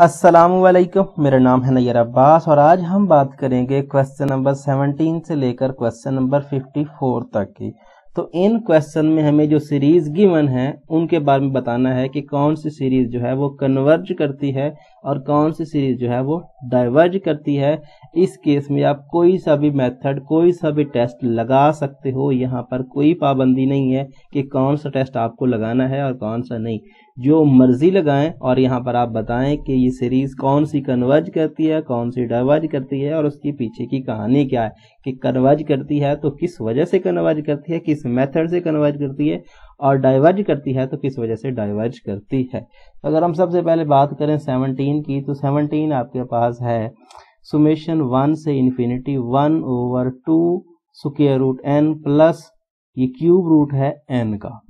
अस्सलामुअलैकुम, मेरा नाम है नैयर अब्बास और आज हम बात करेंगे क्वेश्चन नंबर 17 से लेकर क्वेश्चन नंबर 54 तक की। तो इन क्वेश्चन में हमें जो सीरीज गिवन है उनके बारे में बताना है कि कौन सी सीरीज जो है वो कन्वर्ज करती है और कौन सी सीरीज जो है वो डाइवर्ज करती है। इस केस में आप कोई सा भी मेथड, कोई सा भी टेस्ट लगा सकते हो। यहाँ पर कोई पाबंदी नहीं है कि कौन सा टेस्ट आपको लगाना है और कौन सा नहीं, जो मर्जी लगाएं। और यहाँ पर आप बताएं कि ये सीरीज कौन सी कन्वर्ज करती है, कौन सी डाइवर्ज करती है और उसकी पीछे की कहानी क्या है कि कन्वर्ज करती है तो किस वजह से कन्वर्ज करती है, किस मेथड से कन्वर्ज करती है, और डाइवर्ज करती है तो किस वजह से डाइवर्ज करती है। तो अगर हम सबसे पहले बात करें 17 की, तो 17 आपके पास है सुमेशन 1 से infinity 1 over 2 square root n plus ये क्यूब रूट है n का।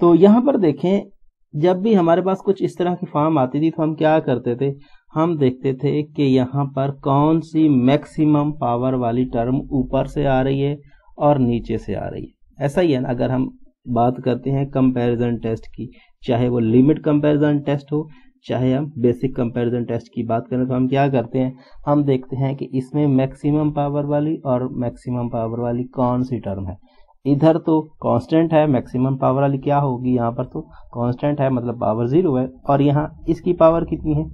तो यहाँ पर देखें, जब भी हमारे पास कुछ इस तरह की फॉर्म आती थी तो हम क्या करते थे, हम देखते थे कि यहाँ पर कौन सी मैक्सिमम पावर वाली टर्म ऊपर से आ रही है और नीचे से आ रही है। ऐसा ही है ना, अगर हम बात करते हैं कंपैरिजन टेस्ट की, चाहे वो लिमिट कंपैरिजन टेस्ट हो, चाहे हम बेसिक कंपैरिजन टेस्ट की बात करें, तो हम क्या करते हैं, हम देखते हैं कि इसमें मैक्सिमम पावर वाली और मैक्सिमम पावर वाली कौन सी टर्म है। इधर तो कांस्टेंट है, मैक्सिमम पावर वाली क्या होगी, यहाँ पर तो कांस्टेंट है मतलब पावर जीरो है, और यहाँ इसकी पावर कितनी है,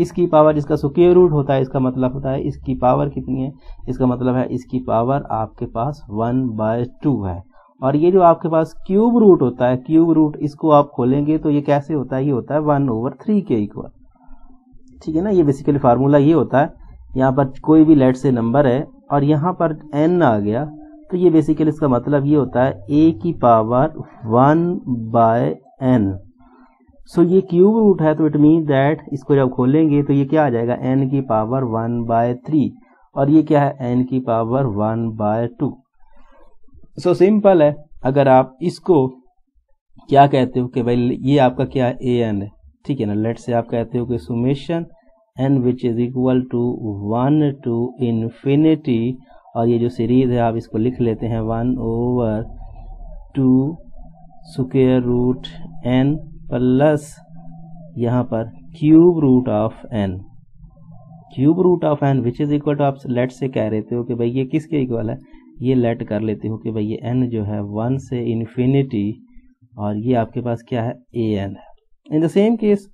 इसकी पावर, जिसका स्क्वायर रूट होता है इसका मतलब होता है इसकी पावर कितनी है, इसका मतलब है इसकी पावर आपके पास 1/2 है। और ये जो आपके पास क्यूब रूट होता है, क्यूब रूट इसको आप खोलेंगे तो ये कैसे होता है, ये होता है 1/3 के इक्वल। ठीक है ना, ये बेसिकली फार्मूला ये होता है। यहाँ पर कोई भी लेट से नंबर है और यहाँ पर एन आ गया तो ये बेसिकली इसका मतलब ये होता है ए की पावर 1/n। सो ये क्यूब रूट है तो इट मीन दैट इसको जब खोलेंगे तो ये क्या आ जाएगा, n की पावर 1/3 और ये क्या है, n की पावर 1/2। सो सिंपल है, अगर आप इसको क्या कहते हो कि भाई ये आपका क्या है, ए एन है। ठीक है ना, लेट से आप कहते हो कि summation n which is equal to 1 to infinity और ये जो सीरीज है आप इसको लिख लेते हैं 1/2 स्क्वायर रूट n प्लस यहाँ पर cube root of n, cube root of n which is equal to, आप लेट से कह रहे हो कि भाई ये किसके इक्वल है, ये लेट कर लेते हो कि भाई ये n जो है 1 से इन्फिनिटी और ये आपके पास क्या है, ए एन है। इन द सेम केस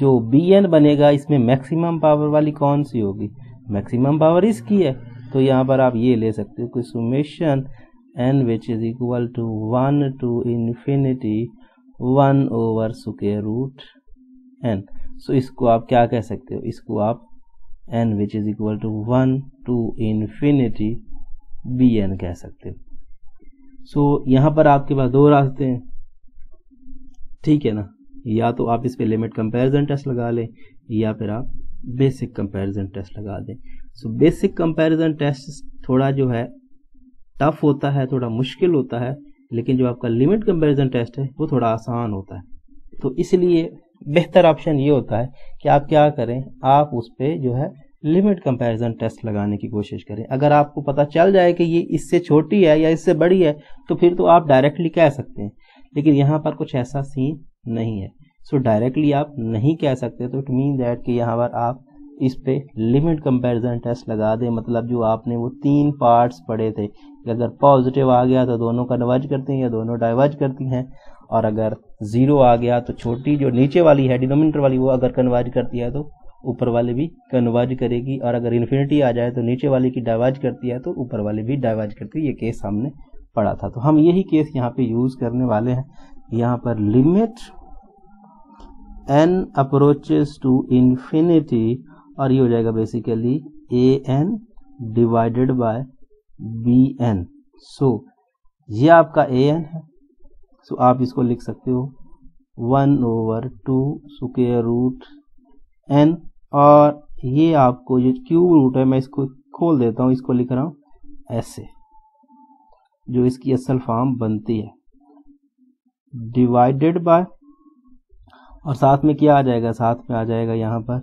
जो बी एन बनेगा इसमें मैक्सिमम पावर वाली कौन सी होगी, मैक्सिमम पावर इसकी है तो यहाँ पर आप ये ले सकते हो कि summation n which is equal to 1 to infinity 1/√n। So इसको आप क्या कह सकते हो, इसको आप n which is equal to 1 to infinity bn कह सकते हो। सो यहाँ पर आपके पास दो रास्ते हैं। ठीक है ना, या तो आप इस पे लिमिट कंपैरिजन टेस्ट लगा लें या फिर आप बेसिक कंपैरिजन टेस्ट लगा दें। सो बेसिक कंपैरिजन टेस्ट थोड़ा जो है टफ होता है, थोड़ा मुश्किल होता है, लेकिन जो आपका लिमिट कंपैरिजन टेस्ट है वो थोड़ा आसान होता है। तो इसलिए बेहतर ऑप्शन ये होता है कि आप क्या करें, आप उस पर जो है लिमिट कंपैरिजन टेस्ट लगाने की कोशिश करें। अगर आपको पता चल जाए कि ये इससे छोटी है या इससे बड़ी है तो फिर तो आप डायरेक्टली कह सकते हैं, लेकिन यहाँ पर कुछ ऐसा सीन नहीं है। सो डायरेक्टली आप नहीं कह सकते तो इट मीन दैट कि यहाँ पर आप इस पे लिमिट कंपैरिजन टेस्ट लगा दें। मतलब जो आपने वो 3 पार्ट्स पढ़े थे, अगर पॉजिटिव आ गया तो दोनों कन्वर्ज करती हैं या दोनों डाइवर्ज करती हैं, और अगर 0 आ गया तो छोटी जो नीचे वाली है डिनोमिनेटर वाली वो अगर कन्वर्ज करती है तो ऊपर वाली भी कन्वर्ज करेगी, और अगर इन्फिनिटी आ जाए तो नीचे वाली की डाइवर्ज करती है तो ऊपर वाली भी डाइवर्ज करती है। ये केस हमने पढ़ा था, तो हम यही केस यहाँ पे यूज करने वाले हैं। यहाँ पर limit n approaches to infinity और ये हो जाएगा basically a n divided by B n. So ये आपका ए एन है। सो आप इसको लिख सकते हो 1/2 स्क्वायर रूट n और ये आपको जो क्यूब रूट है, मैं इसको खोल देता हूँ, इसको लिख रहा हूँ ऐसे जो इसकी असल फॉर्म बनती है, डिवाइडेड बाय, और साथ में क्या आ जाएगा, साथ में आ जाएगा यहाँ पर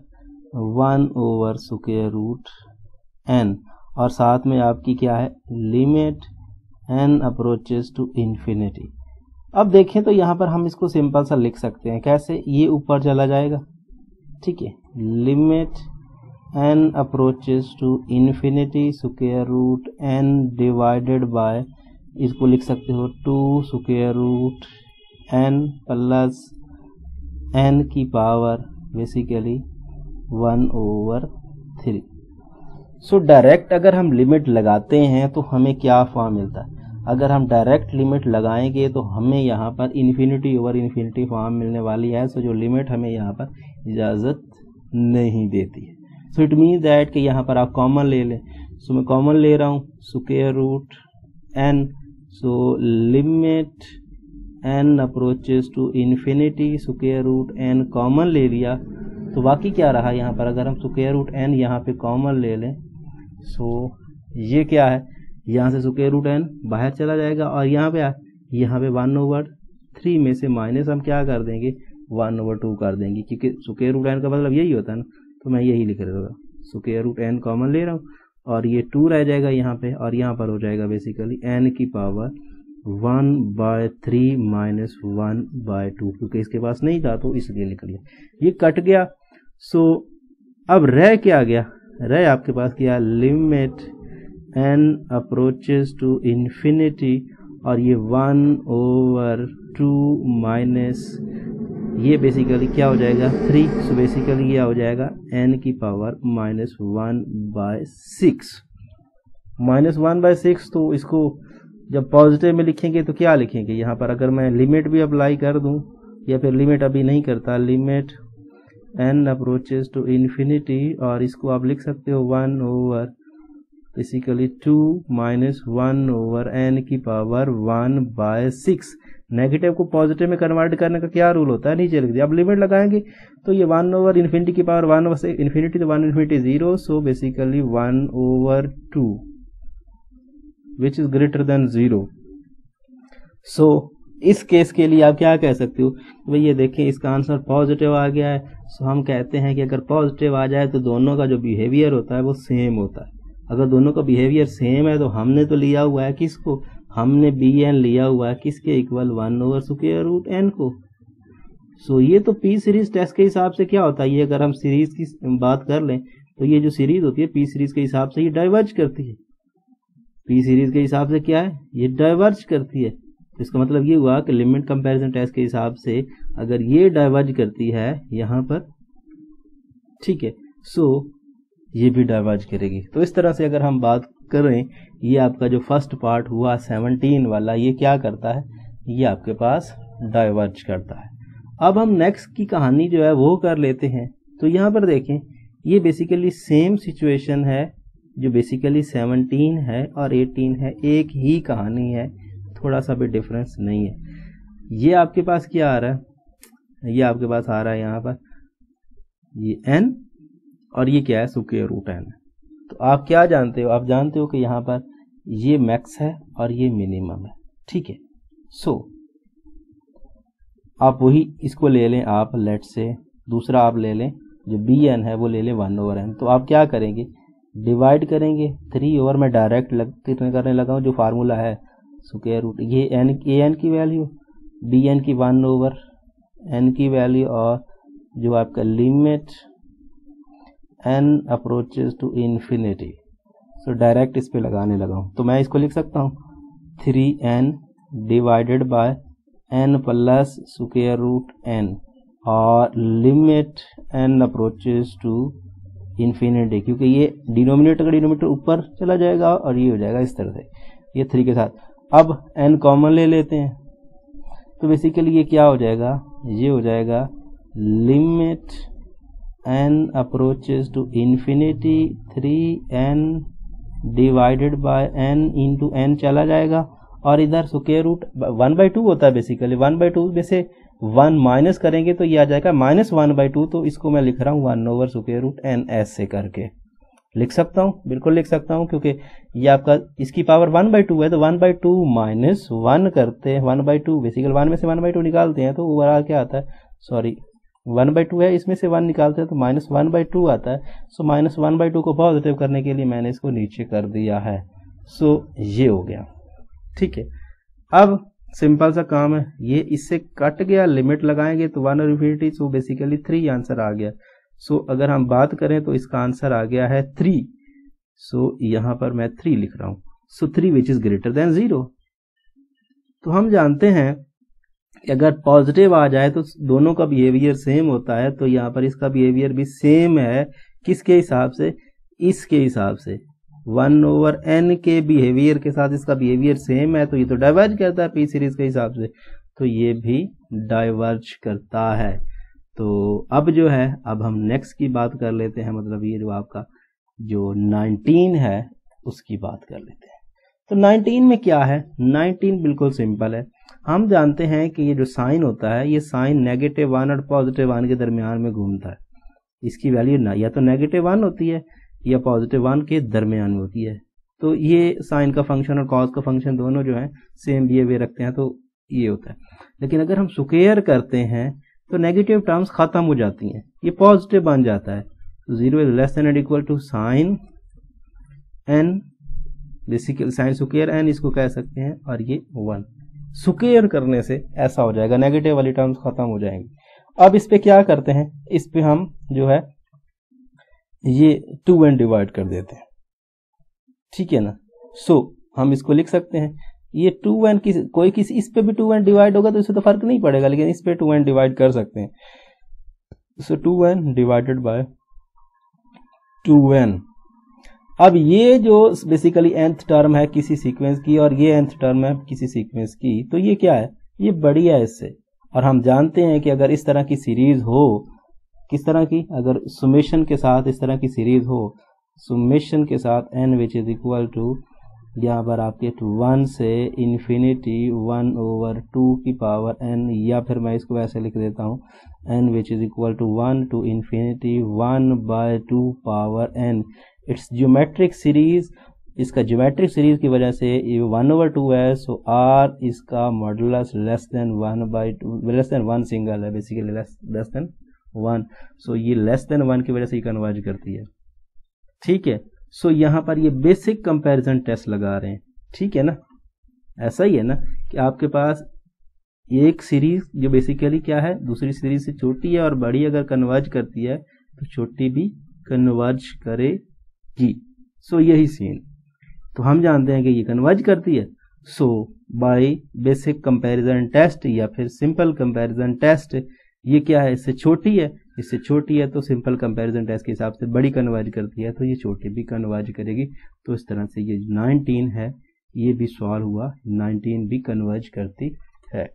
1/√n और साथ में आपकी क्या है, limit n approaches to infinity. अब देखें तो यहाँ पर हम इसको सिंपल सा लिख सकते हैं, कैसे, ये ऊपर चला जाएगा ठीक है, limit n approaches to infinity square root N divided by, इसको लिख सकते हो 2 square root n plus n की पावर बेसिकली 1/3। सो डायरेक्ट अगर हम लिमिट लगाते हैं तो हमें क्या फॉर्म मिलता है? अगर हम डायरेक्ट लिमिट लगाएंगे तो हमें यहाँ पर इन्फिनिटी ओवर इन्फिनिटी फॉर्म मिलने वाली है। सो जो लिमिट हमें यहाँ पर इजाज़त नहीं देती है। सो इट मीन दैट कि यहाँ पर आप कॉमन ले लें। सो मैं कॉमन ले रहा हूँ square root n. So limit n approaches to infinity square root n common ले लिया, तो बाकी क्या रहा यहाँ पर? अगर हम स्क्वायर रूट एन यहाँ पर कॉमन ले लें, सो ये क्या है, यहाँ से स्क्वायर रूट एन बाहर चला जाएगा और यहाँ पे 1/3 में से माइनस हम क्या कर देंगे, 1/2 कर देंगे, क्योंकि स्क्वायर रूट एन का मतलब यही होता है ना। तो मैं यही लिख रहा था, स्क्वायर रूट एन कॉमन ले रहा हूँ और ये 2 रह जाएगा यहाँ पे, और यहाँ पर हो जाएगा बेसिकली एन की पावर 1/3 माइनस 1/2, क्योंकि इसके पास नहीं था तो इसलिए लिख लिया। ये कट गया। सो अब रह क्या गया? रह आपके पास क्या, limit n approaches to infinity और ये 1/2 माइनस ये बेसिकली क्या हो जाएगा 3। सो बेसिकली यह हो जाएगा एन की पावर माइनस 1/6। माइनस 1/6, तो इसको जब पॉजिटिव में लिखेंगे तो क्या लिखेंगे यहाँ पर? अगर मैं लिमिट भी अप्लाई कर दूँ, या फिर लिमिट अभी नहीं करता, limit n approaches to infinity और इसको आप लिख सकते हो 1 बेसिकली 2 माइनस 1/n की पावर 1/6। नेगेटिव को पॉजिटिव में कन्वर्ट करने का क्या रूल होता है, नीचे लिख दिया। अब लिमिट लगाएंगे तो ये 1/∞ की पावर 1/6 इन्फिनिटी, तो 1 infinity 0। So basically 1/2 which is greater than 0। So इस केस के लिए आप क्या कह सकते हो भाई, ये देखें इसका आंसर पॉजिटिव आ गया है। सो हम कहते हैं कि अगर पॉजिटिव आ जाए तो दोनों का जो बिहेवियर होता है वो सेम होता है। अगर दोनों का बिहेवियर सेम है तो हमने तो लिया हुआ है किसको, हमने बी एन लिया हुआ है किसके इक्वल 1/√n को। सो ये तो पी सीरीज टेस्ट के हिसाब से क्या होता है, ये अगर हम सीरीज की बात कर लें तो ये जो सीरीज होती है पी सीरीज के हिसाब से ये डाइवर्ज करती है। पी सीरीज के हिसाब से क्या है, ये डाइवर्ज करती है। इसका मतलब ये हुआ कि लिमिट कंपेरिजन टेस्ट के हिसाब से अगर ये डाइवर्ज करती है यहाँ पर, ठीक है, सो ये भी डाइवर्ज करेगी। तो इस तरह से अगर हम बात करें, ये आपका जो फर्स्ट पार्ट हुआ 17 वाला, ये क्या करता है, ये आपके पास डाइवर्ज करता है। अब हम नेक्स्ट की कहानी जो है वो कर लेते हैं। तो यहाँ पर देखें ये बेसिकली सेम सिचुएशन है जो बेसिकली 17 है और 18 है, एक ही कहानी है, थोड़ा सा भी डिफरेंस नहीं है। ये आपके पास क्या आ रहा है, ये आपके पास आ रहा है यहाँ पर ये n और ये क्या है स्क्वायर रूट एन। तो आप क्या जानते हो, आप जानते हो कि यहाँ पर ये मैक्स है और ये मिनिमम है, ठीक है। सो आप वही इसको ले लें, आप लेट से दूसरा आप ले लें जो बी एन है वो ले लें 1/n। तो आप क्या करेंगे, डिवाइड करेंगे 3 ओवर, मैं डायरेक्ट करने लगा हूँ जो फार्मूला है स्क्वायर रूट, ये एन ए एन की वैल्यू, बी एन की 1/n की वैल्यू और जो आपका limit n approaches to infinity. So direct इस पे लगाने लगा हूँ, तो मैं इसको लिख सकता हूँ 3n divided by n plus square root n और limit n approaches to infinity, क्योंकि ये डिनोमिनेटर का डिनोमिनेटर ऊपर चला जाएगा और ये हो जाएगा इस तरह से ये 3 के साथ। अब n कॉमन ले लेते हैं तो बेसिकली ये क्या हो जाएगा, ये हो जाएगा limit n approaches to infinity 3n divided by n into n चला जाएगा और इधर स्क्वायर रूट 1/2 होता है बेसिकली, 1/2 में से 1 माइनस करेंगे तो ये आ जाएगा -1/2। तो इसको मैं लिख रहा हूँ 1/√n ऐसे करके लिख सकता हूँ, बिल्कुल लिख सकता हूँ, क्योंकि ये आपका इसकी पावर 1/2 है तो 1/2 माइनस 1 करते हैं, 1/2 बेसिकली 1 में से 1/2 निकालते हैं तो ओवरऑल क्या आता है, सॉरी 1/2 है, इसमें से 1 निकालते हैं तो -1/2 आता है। सो -1/2 को पॉजिटिव करने के लिए मैंने इसको नीचे कर दिया है। सो ये हो गया, ठीक है। अब सिंपल सा काम है, ये इससे कट गया, लिमिट लगाएंगे तो 1/∞। सो बेसिकली 3 आंसर आ गया। सो अगर हम बात करें तो इसका आंसर आ गया है 3। सो यहां पर मैं 3 लिख रहा हूं। So 3 which is greater than 0। तो हम जानते हैं कि अगर पॉजिटिव आ जाए तो दोनों का बिहेवियर सेम होता है, तो यहाँ पर इसका बिहेवियर भी सेम है। किसके हिसाब से? इसके हिसाब से 1/n के बिहेवियर के साथ इसका बिहेवियर सेम है, तो ये तो डाइवर्ज करता है पी सीरीज के हिसाब से, तो ये भी डाइवर्ज करता है। तो अब जो है, अब हम नेक्स्ट की बात कर लेते हैं, मतलब ये जो आपका जो 19 है उसकी बात कर लेते हैं। तो 19 में क्या है? 19 बिल्कुल सिंपल है। हम जानते हैं कि ये जो साइन होता है, ये साइन -1 और +1 के दरमियान में घूमता है। इसकी वैल्यू ना या तो -1 होती है या +1 के दरमियान में होती है। तो ये साइन का फंक्शन और कॉस का फंक्शन दोनों जो है सेम बिहेवियर रखते हैं, तो ये होता है। लेकिन अगर हम स्क्वायर करते हैं तो नेगेटिव टर्म्स खत्म हो जाती हैं, ये पॉजिटिव बन जाता है। तो 0 < sine n basically sine square n इसको कह सकते हैं, और ये 1। स्क्वायर करने से ऐसा हो जाएगा, नेगेटिव वाली टर्म्स खत्म हो जाएंगी। अब इस पे क्या करते हैं, इस पे हम जो है ये 2n डिवाइड कर देते हैं, ठीक है ना। सो हम इसको लिख सकते हैं, ये 2n किसी कोई किसी इस पे भी 2n डिवाइड होगा तो इससे तो फर्क नहीं पड़ेगा, लेकिन इस पे 2n डिवाइड कर सकते हैं। So 2n divided by 2n। अब ये जो बेसिकली nth टर्म है किसी सीक्वेंस की और ये nth टर्म है किसी सीक्वेंस की, तो ये क्या है, ये बड़ी है इससे। और हम जानते हैं कि अगर इस तरह की सीरीज हो, किस तरह की, अगर समेशन के साथ इस तरह की सीरीज हो, समेशन के साथ n which is equal to यहाँ पर आपके 1 से इन्फिनिटी 1/2n, या फिर मैं इसको ऐसे लिख देता हूँ n which is equal to 1 to infinity 1/2n। It's geometric series, इसका ज्योमेट्रिक सीरीज की वजह से ये 1/2 है। सो आर इसका मॉडुलस लेस देन 1 सिंगल है, बेसिकली लेस देन 1। सो ये < 1 की वजह से कन्वर्ज करती है, ठीक है। सो यहाँ पर ये बेसिक कंपैरिजन टेस्ट लगा रहे हैं, ठीक है ना। ऐसा ही है ना कि आपके पास एक सीरीज जो बेसिकली क्या है, दूसरी सीरीज से छोटी है और बड़ी अगर कन्वर्ज करती है तो छोटी भी कन्वर्ज करे। सो यही सीन, तो हम जानते हैं कि ये कन्वर्ज करती है। So by basic comparison test या फिर सिंपल कंपैरिजन टेस्ट, ये क्या है, इससे छोटी है, इससे छोटी है, तो सिंपल कंपैरिजन टेस्ट के हिसाब से बड़ी कन्वर्ज करती है, तो ये छोटी भी कन्वर्ज करेगी। तो इस तरह से ये 19 है, ये भी सॉल्व हुआ, 19 भी कन्वर्ज करती है।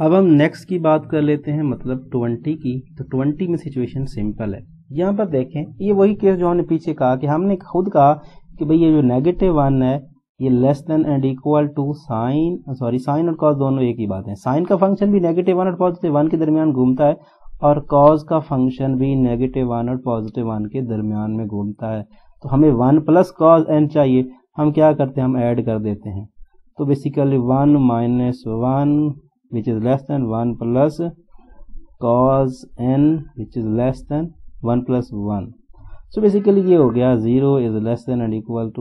अब हम नेक्स्ट की बात कर लेते हैं, मतलब 20 की। तो 20 में सिचुएशन सिंपल है। यहाँ पर देखें, ये वही केस जो हमने पीछे कहा कि हमने खुद कहा कि भाई ये जो -1 है, ये < 1 साइन और कॉस दोनों एक ही बात है। साइन का फंक्शन भी -1 और +1 के दरमियान घूमता है और कॉस का फंक्शन भी -1 और +1 के दरमियान में घूमता है। तो हमें 1 + cos n चाहिए, हम क्या करते हैं, हम ऐड कर देते हैं। तो basically 1 - 1 which is < 1 +cos n which is < 1 + 1। So basically ये हो गया 0 < 1 +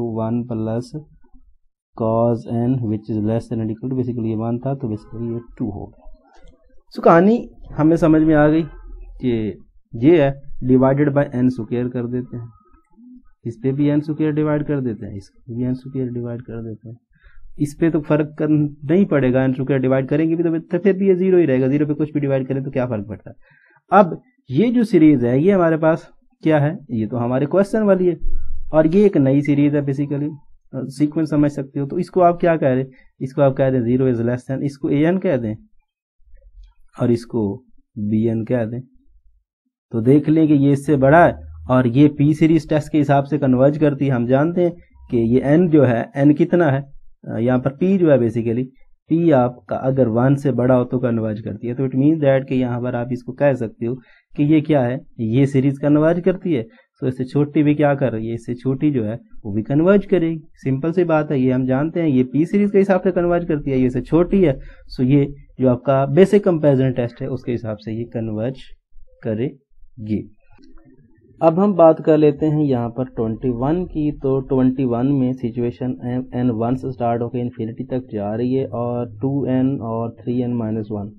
cos n which is < 1 basically ये 1 था, तो बेसिकली ये 2 हो गया। सो कहानी हमें समझ में आ गई कि ये है, डिवाइडेड बाय n स्क्वायर कर देते हैं, इस पे भी n स्क्वायर डिवाइड कर देते हैं, इस पे भी n स्क्वायर डिवाइड कर देते हैं। इस पे तो फर्क नहीं पड़ेगा, n स्क्वायर डिवाइड करेंगे भी तो फिर भी ये 0 ही रहेगा, 0 पे कुछ भी डिवाइड करें तो क्या फर्क पड़ता है। अब ये जो सीरीज है, ये हमारे पास क्या है, ये तो हमारे क्वेश्चन वाली है और ये एक नई सीरीज है, बेसिकली सीक्वेंस समझ सकते हो। तो इसको आप क्या कह रहे हैं, इसको आप कह दें 0 is < इसको an कह दें और इसको bn कह दें, तो देख लें कि ये इससे बड़ा है और ये p सीरीज टेस्ट के हिसाब से कन्वर्ज करती है। हम जानते हैं कि ये n जो है, n कितना है यहाँ पर, p जो है बेसिकली p आपका अगर 1 से बड़ा हो तो कन्वर्ज करती है। तो इट मीन दैट कि यहाँ पर आप इसको कह सकते हो कि ये क्या है, ये सीरीज कन्वर्ज करती है। तो इससे छोटी भी क्या कर रही है, इससे छोटी जो है वो भी कन्वर्ज करेगी, सिंपल सी बात है। ये हम जानते हैं, ये p सीरीज के हिसाब से कन्वर्ज करती है, ये इससे छोटी है। सो ये जो आपका बेसिक कंपैरिजन टेस्ट है उसके हिसाब से ये कन्वर्ज करेगी। अब हम बात कर लेते हैं यहाँ पर 21 की। तो 21 में सिचुएशन n 1 से स्टार्ट होकर इन्फिनिटी तक जा रही है और 2n और 3n - 1।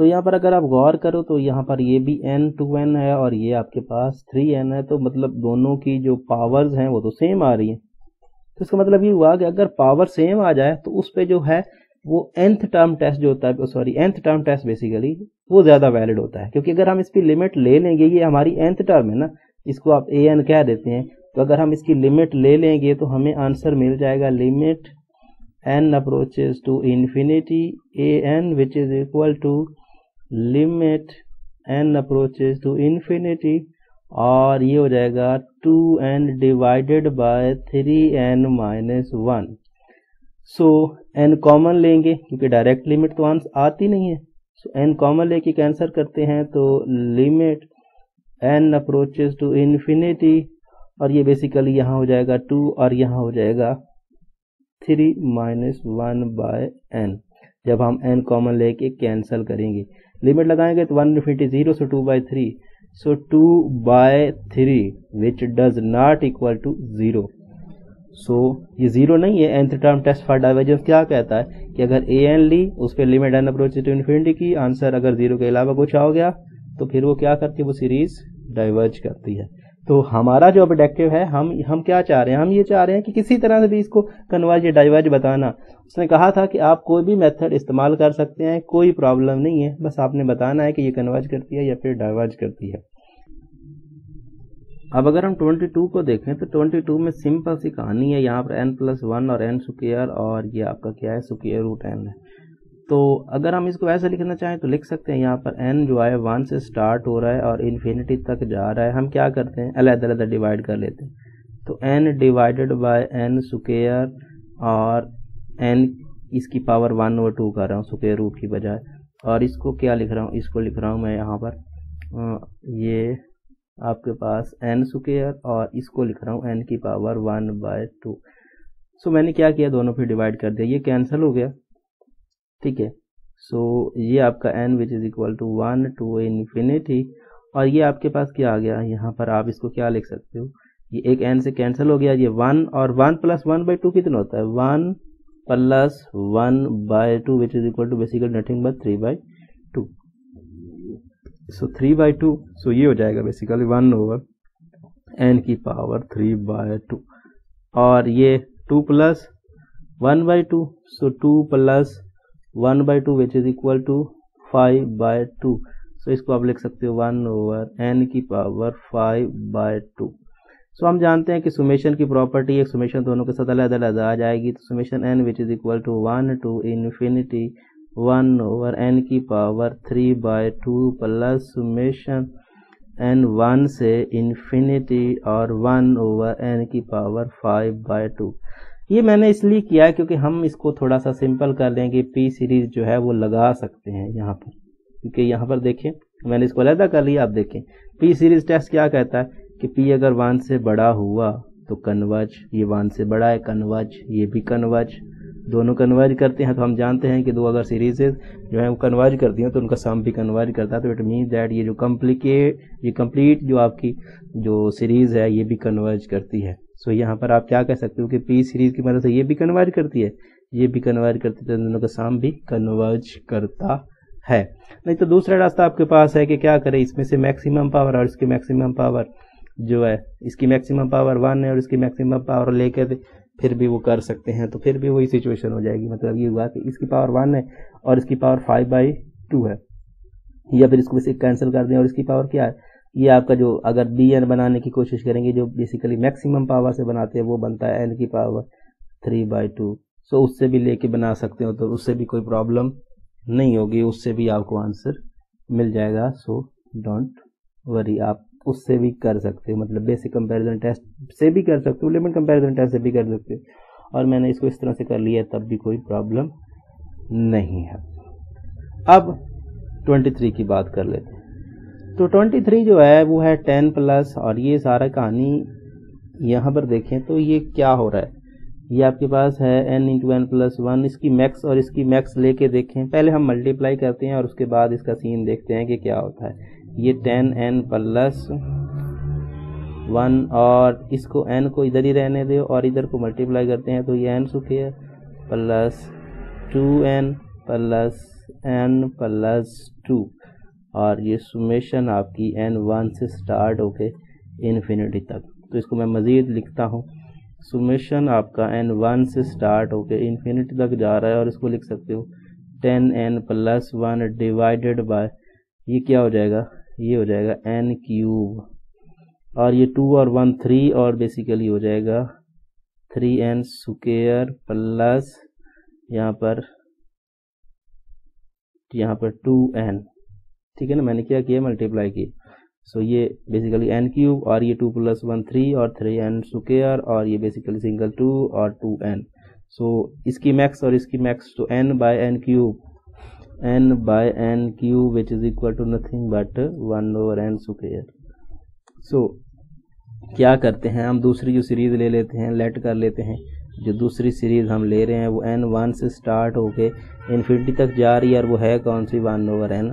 तो यहाँ पर अगर आप गौर करो तो यहाँ पर ये भी n 2n है और ये आपके पास 3n है, तो मतलब दोनों की जो पावर्स हैं वो तो सेम आ रही हैं। तो इसका मतलब ये हुआ कि अगर पावर सेम आ जाए तो उस पर जो है वो nth टर्म टेस्ट बेसिकली वो ज़्यादा वैलिड होता है, क्योंकि अगर हम इसकी लिमिट ले लेंगे, ये हमारी nth टर्म है ना, इसको आप an कह देते हैं, तो अगर हम इसकी लिमिट ले लेंगे तो हमें आंसर मिल जाएगा limit n approaches to infinity an which is equal to limit n approaches to infinity और ये हो जाएगा 2n divided by 3n minus 1। So n common लेंगे क्योंकि डायरेक्ट लिमिट तो आती नहीं है, सो n कॉमन लेके कैंसर करते हैं तो limit n approaches to infinity और ये बेसिकली यहाँ हो जाएगा 2 और यहाँ हो जाएगा 3 माइनस 1 बाय n जब हम n कॉमन लेके कैंसिल करेंगे, लिमिट लगाएंगे तो 1 0 so 2 by 3, so 2 by 3 which does not equal to 0। सो ये 0 नहीं है। nth term test for divergence क्या कहता है कि अगर an ली, उस पर limit n approaches to infinity की, आंसर अगर 0 के अलावा कुछ आ गया तो फिर वो क्या करती है, वो सीरीज डाइवर्ज करती है। तो हमारा जो ऑब्जेक्टिव है, हम क्या चाह रहे हैं, हम ये चाह रहे हैं कि किसी तरह से भी इसको कन्वर्ज या डाइवर्ज बताना। उसने कहा था कि आप कोई भी मेथड इस्तेमाल कर सकते हैं, कोई प्रॉब्लम नहीं है, बस आपने बताना है कि ये कन्वर्ज करती है या फिर डाइवर्ज करती है। अब अगर हम 22 को देखें तो 22 में सिंपल सी कहानी है, यहाँ पर n+1 और n² और ये आपका क्या है, स्क्वायर रूट n है। तो अगर हम इसको ऐसे लिखना चाहें तो लिख सकते हैं, यहाँ पर n जो है 1 से स्टार्ट हो रहा है और इन्फिनिटी तक जा रहा है, हम क्या करते हैं अलग-अलग डिवाइड कर लेते हैं, तो n divided by n square और n इसकी पावर 1/2 कर रहा हूँ स्क्वायर रूट की बजाय, और इसको क्या लिख रहा हूँ, इसको लिख रहा हूँ मैं यहाँ पर ये आपके पास n स्क्वायर और इसको लिख रहा हूँ n की पावर 1/2। सो मैंने क्या किया, दोनों फिर डिवाइड कर दिया, ये कैंसिल हो गया, ठीक है। सो ये आपका n which is equal to 1 to infinity और ये आपके पास क्या आ गया, यहाँ पर आप इसको क्या लिख सकते हो, ये एक n से कैंसिल हो गया, ये 1 और 1 + 1/2 कितना होता है, 1 + 1/2 which is equal to basically nothing but 3/2। So 3/2, so ये हो जाएगा बेसिकली 1/(n³/2 और ये 2 + 1/2, so 2 + 1/2 which is equal to 5/2। So इसको आप लिख सकते हो 1/(n³/5/2। सो हम जानते हैं कि सुमेशन की प्रॉपर्टी है, सुमेशन दोनों के साथ अलग अलग आ जाएगी, तो summation n which is equal to 1 to infinity 1/(n³/3/2 plus summation n 1 से इन्फिनिटी और 1/(n³/5/2। ये मैंने इसलिए किया है क्योंकि हम इसको थोड़ा सा सिंपल कर लेंगे, पी सीरीज जो है वो लगा सकते हैं यहाँ पर, क्योंकि यहाँ पर देखें मैंने इसको अलहदा कर लिया। आप देखें पी सीरीज टेस्ट क्या कहता है कि पी अगर 1 से बड़ा हुआ तो कन्वर्ज, ये 1 से बड़ा है कन्वर्ज, ये भी कन्वर्ज, दोनों कन्वर्ज करते हैं। तो हम जानते हैं कि दो अगर सीरीजेज जो है वो कन्वर्ज करती हैं तो उनका सम भी कन्वर्ज करता है, तो इट मीन दैट ये जो कंप्लीट जो आपकी जो सीरीज़ है ये भी कन्वर्ज करती है। सो यहाँ पर आप क्या कह सकते हो कि पी सीरीज की मदद से ये भी कन्वर्ज करती है, ये भी कन्वर्ज करती है, तो दोनों का सम भी कन्वर्ज करता है। नहीं तो दूसरा रास्ता आपके पास है कि क्या करें, इसमें से मैक्सिमम पावर और इसकी मैक्सिमम पावर जो है, इसकी मैक्सिमम पावर 1 है और इसकी मैक्सिमम पावर लेकर फिर भी वो कर सकते हैं, तो फिर भी वही सिचुएशन हो जाएगी। मतलब ये हुआ कि इसकी पावर 1 है और इसकी पावर 5/2 है, या फिर इसको इसे कैंसिल कर दें और इसकी पावर क्या है, ये आपका जो अगर bn बनाने की कोशिश करेंगे जो बेसिकली मैक्सिमम पावर से बनाते हैं वो बनता है n³/3/2। सो उससे भी लेके बना सकते हो तो उससे भी कोई प्रॉब्लम नहीं होगी, उससे भी आपको आंसर मिल जाएगा। सो डोंट वरी, आप उससे भी कर सकते हो, मतलब बेसिक कंपैरिजन टेस्ट से भी कर सकते हो, लिमिट कंपैरिजन टेस्ट से भी कर सकते हो, और मैंने इसको इस तरह से कर लिया तब भी कोई प्रॉब्लम नहीं है। अब 23 की बात कर लेते हैं, तो 23 जो है वो है 10+ और ये सारा कहानी यहाँ पर देखें तो ये क्या हो रहा है, ये आपके पास है n×n+1, इसकी मैक्स और इसकी मैक्स लेके देखें, पहले हम मल्टीप्लाई करते हैं और उसके बाद इसका सीन देखते हैं कि क्या होता है। ये 10n+1 और इसको n को इधर ही रहने दो और इधर को मल्टीप्लाई करते हैं तो ये n² + 2n N plus two और ये समेशन आपकी एन वन से स्टार्ट होके इन्फिनिटी तक। तो इसको मैं मज़ीद लिखता हूँ, समेशन आपका एन वन से स्टार्ट होके इन्फिनिटी तक जा रहा है और इसको लिख सकते हो 10n plus one divided by ये क्या हो जाएगा, ये हो जाएगा n क्यूब और ये 2 और 1 3 और बेसिकली हो जाएगा 3n स्क्वायर प्लस यहाँ पर 2n। ठीक है ना, मैंने क्या किया मल्टीप्लाई किया। सो ये बेसिकली n क्यूब और ये 2 प्लस 1 3 और 3n स्क्वायर और ये बेसिकली सिंगल 2 और 2n। सो इसकी मैक्स और इसकी मैक्स तो n by n cube which is equal to nothing but 1 over n square। So क्या करते हैं हम, दूसरी जो सीरीज़ ले लेते हैं, लेट कर लेते हैं। जो दूसरी सीरीज़ हम ले रहे हैं वो n 1 से स्टार्ट होके इन्फिनिटी तक जा रही है और वो है कौन सी, 1 over n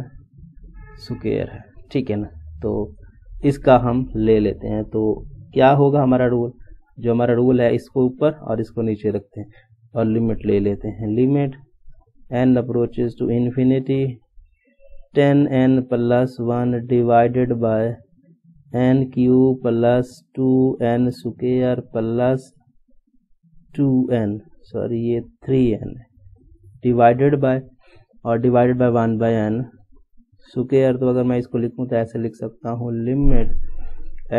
square है। ठीक है ना, तो इसका हम ले लेते हैं। तो क्या होगा हमारा रूल, जो हमारा रूल है इसको ऊपर और इसको नीचे रखते हैं और लिमिट ले लेते हैं। Limit n approaches to infinity 10n plus 1 divided by n cube plus 2n square plus 2n sorry ये 3n डिवाइडेड बाय और divided by 1 by n square. तो अगर मैं इसको लिखूँ तो ऐसे लिख सकता हूँ, limit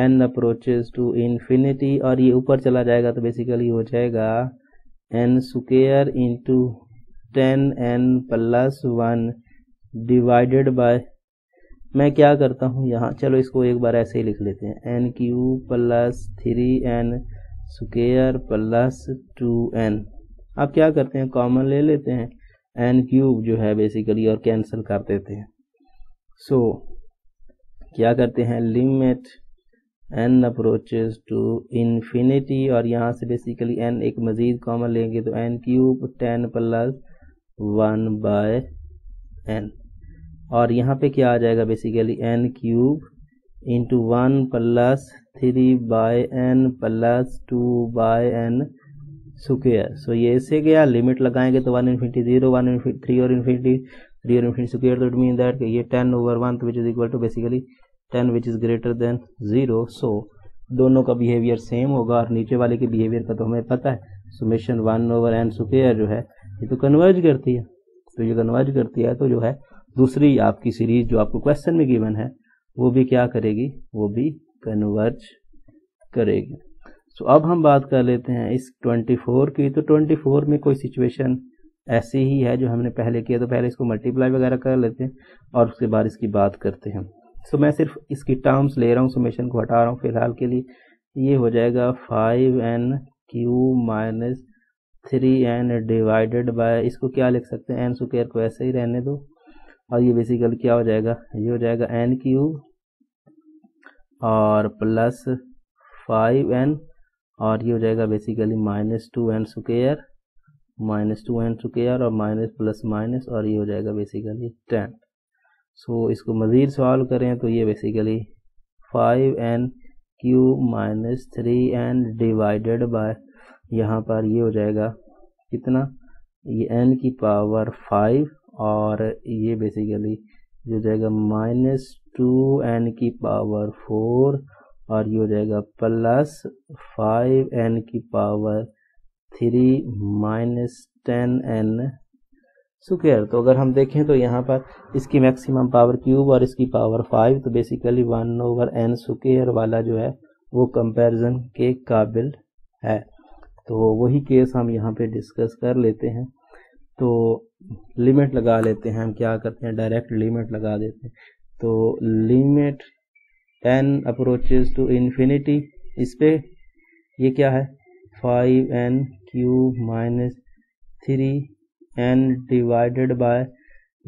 n approaches to infinity और ये ऊपर चला जाएगा तो बेसिकली हो जाएगा n square into 10n plus 1 divided by, मैं क्या करता हूँ यहाँ, चलो इसको एक बार ऐसे ही लिख लेते हैं, n cube plus 3n square plus 2n। आप क्या करते हैं कॉमन ले लेते हैं, एन क्यूब जो है बेसिकली और कैंसिल कर देते हैं। सो क्या करते हैं, limit n approaches to infinity और यहाँ से बेसिकली n एक मज़ीद कॉमन लेंगे तो n cube 10 plus 1 by n और यहाँ पे क्या आ जाएगा basically n cube into 1 plus 3 by n plus 2 by n square. So ये इससे गया, लिमिट लगाएंगे तो 1 इन्फिनिटी 0 1 इन्फिनिटी 3 और इन्फिनिटी 3 और इन्फिनिटी स्क्वायर। तो इट मीन दैट ये 10 over 1 which is equal to basically 10 which is greater than 0। So दोनों का बिहेवियर सेम होगा और नीचे वाले के बिहेवियर का तो हमें पता है, समेशन 1 ओवर n स्क्वायर जो है ये तो कन्वर्ज करती है। तो ये कन्वर्ज करती है तो जो है दूसरी आपकी सीरीज जो आपको क्वेश्चन में गिवन है वो भी क्या करेगी, वो भी कन्वर्ज करेगी। सो अब हम बात कर लेते हैं इस 24 की। तो 24 में कोई सिचुएशन ऐसी ही है जो हमने पहले किया, तो पहले इसको मल्टीप्लाई वगैरह कर लेते हैं और उसके बाद इसकी बात करते हैं। सो मैं सिर्फ इसकी टर्म्स ले रहा हूँ, समेशन को हटा रहा हूँ फिलहाल के लिए। ये हो जाएगा 5n cube minus 3n divided by, इसको क्या लिख सकते हैं, n स्क्वायर को ऐसे ही रहने दो और ये बेसिकली क्या हो जाएगा, ये हो जाएगा n क्यूब और प्लस 5n और ये हो जाएगा बेसिकली माइनस 2n स्क्वायर और माइनस प्लस माइनस और ये हो जाएगा बेसिकली 10। सो इसको मज़ीद सॉल्व करें तो ये basically 5n cube minus 3n divided by यहाँ पर ये हो जाएगा कितना, ये n की पावर 5 और ये बेसिकली ये हो जाएगा माइनस 2n की पावर 4 और ये हो जाएगा प्लस 5n की पावर 3 माइनस 10n स्क्वायर। तो अगर हम देखें तो यहाँ पर इसकी मैक्सिमम पावर क्यूब और इसकी पावर 5, तो बेसिकली 1 ओवर n स्क्वायर वाला जो है वो कंपैरिजन के काबिल है। तो वही केस हम यहाँ पे डिस्कस कर लेते हैं। तो लिमिट लगा लेते हैं, हम क्या करते हैं डायरेक्ट लिमिट लगा देते हैं। तो limit n approaches to infinity, इस पर ये क्या है 5n cube minus 3n divided by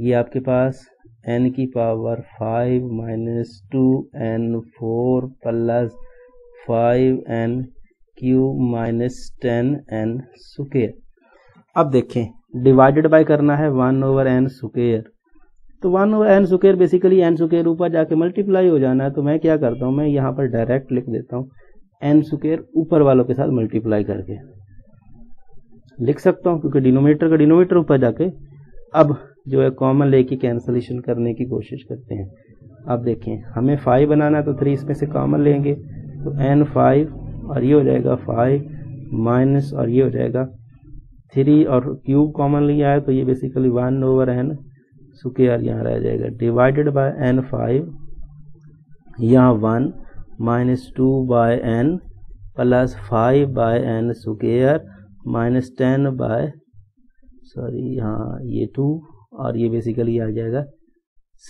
ये आपके पास n की power 5 minus 2n4 plus 5n cube minus 10n square. अब देखें डिवाइडेड बाय करना है 1 ओवर n स्क्वायर, तो 1 over n square basically n square ऊपर जाके मल्टीप्लाई हो जाना है। तो मैं क्या करता हूँ, मैं यहाँ पर डायरेक्ट लिख देता हूँ n स्क्वायर ऊपर वालों के साथ मल्टीप्लाई करके लिख सकता हूँ, क्योंकि डिनोमिनेटर का डिनोमिनेटर ऊपर जाके अब जो है कॉमन लेके कैंसलेशन करने की कोशिश करते हैं। अब देखें हमें 5 बनाना है तो 3 इसमें से कॉमन लेंगे तो n 5 और ये हो जाएगा 5 माइनस और ये हो जाएगा 3 और क्यूब कॉमन लिया है तो ये बेसिकली 1/n स्क्वायर यहाँ रह जाएगा डिवाइडेड बाय n 5 यहाँ 1 minus 2/n plus 5/n square minus 10 यहाँ ये 2 और ये बेसिकली आ जाएगा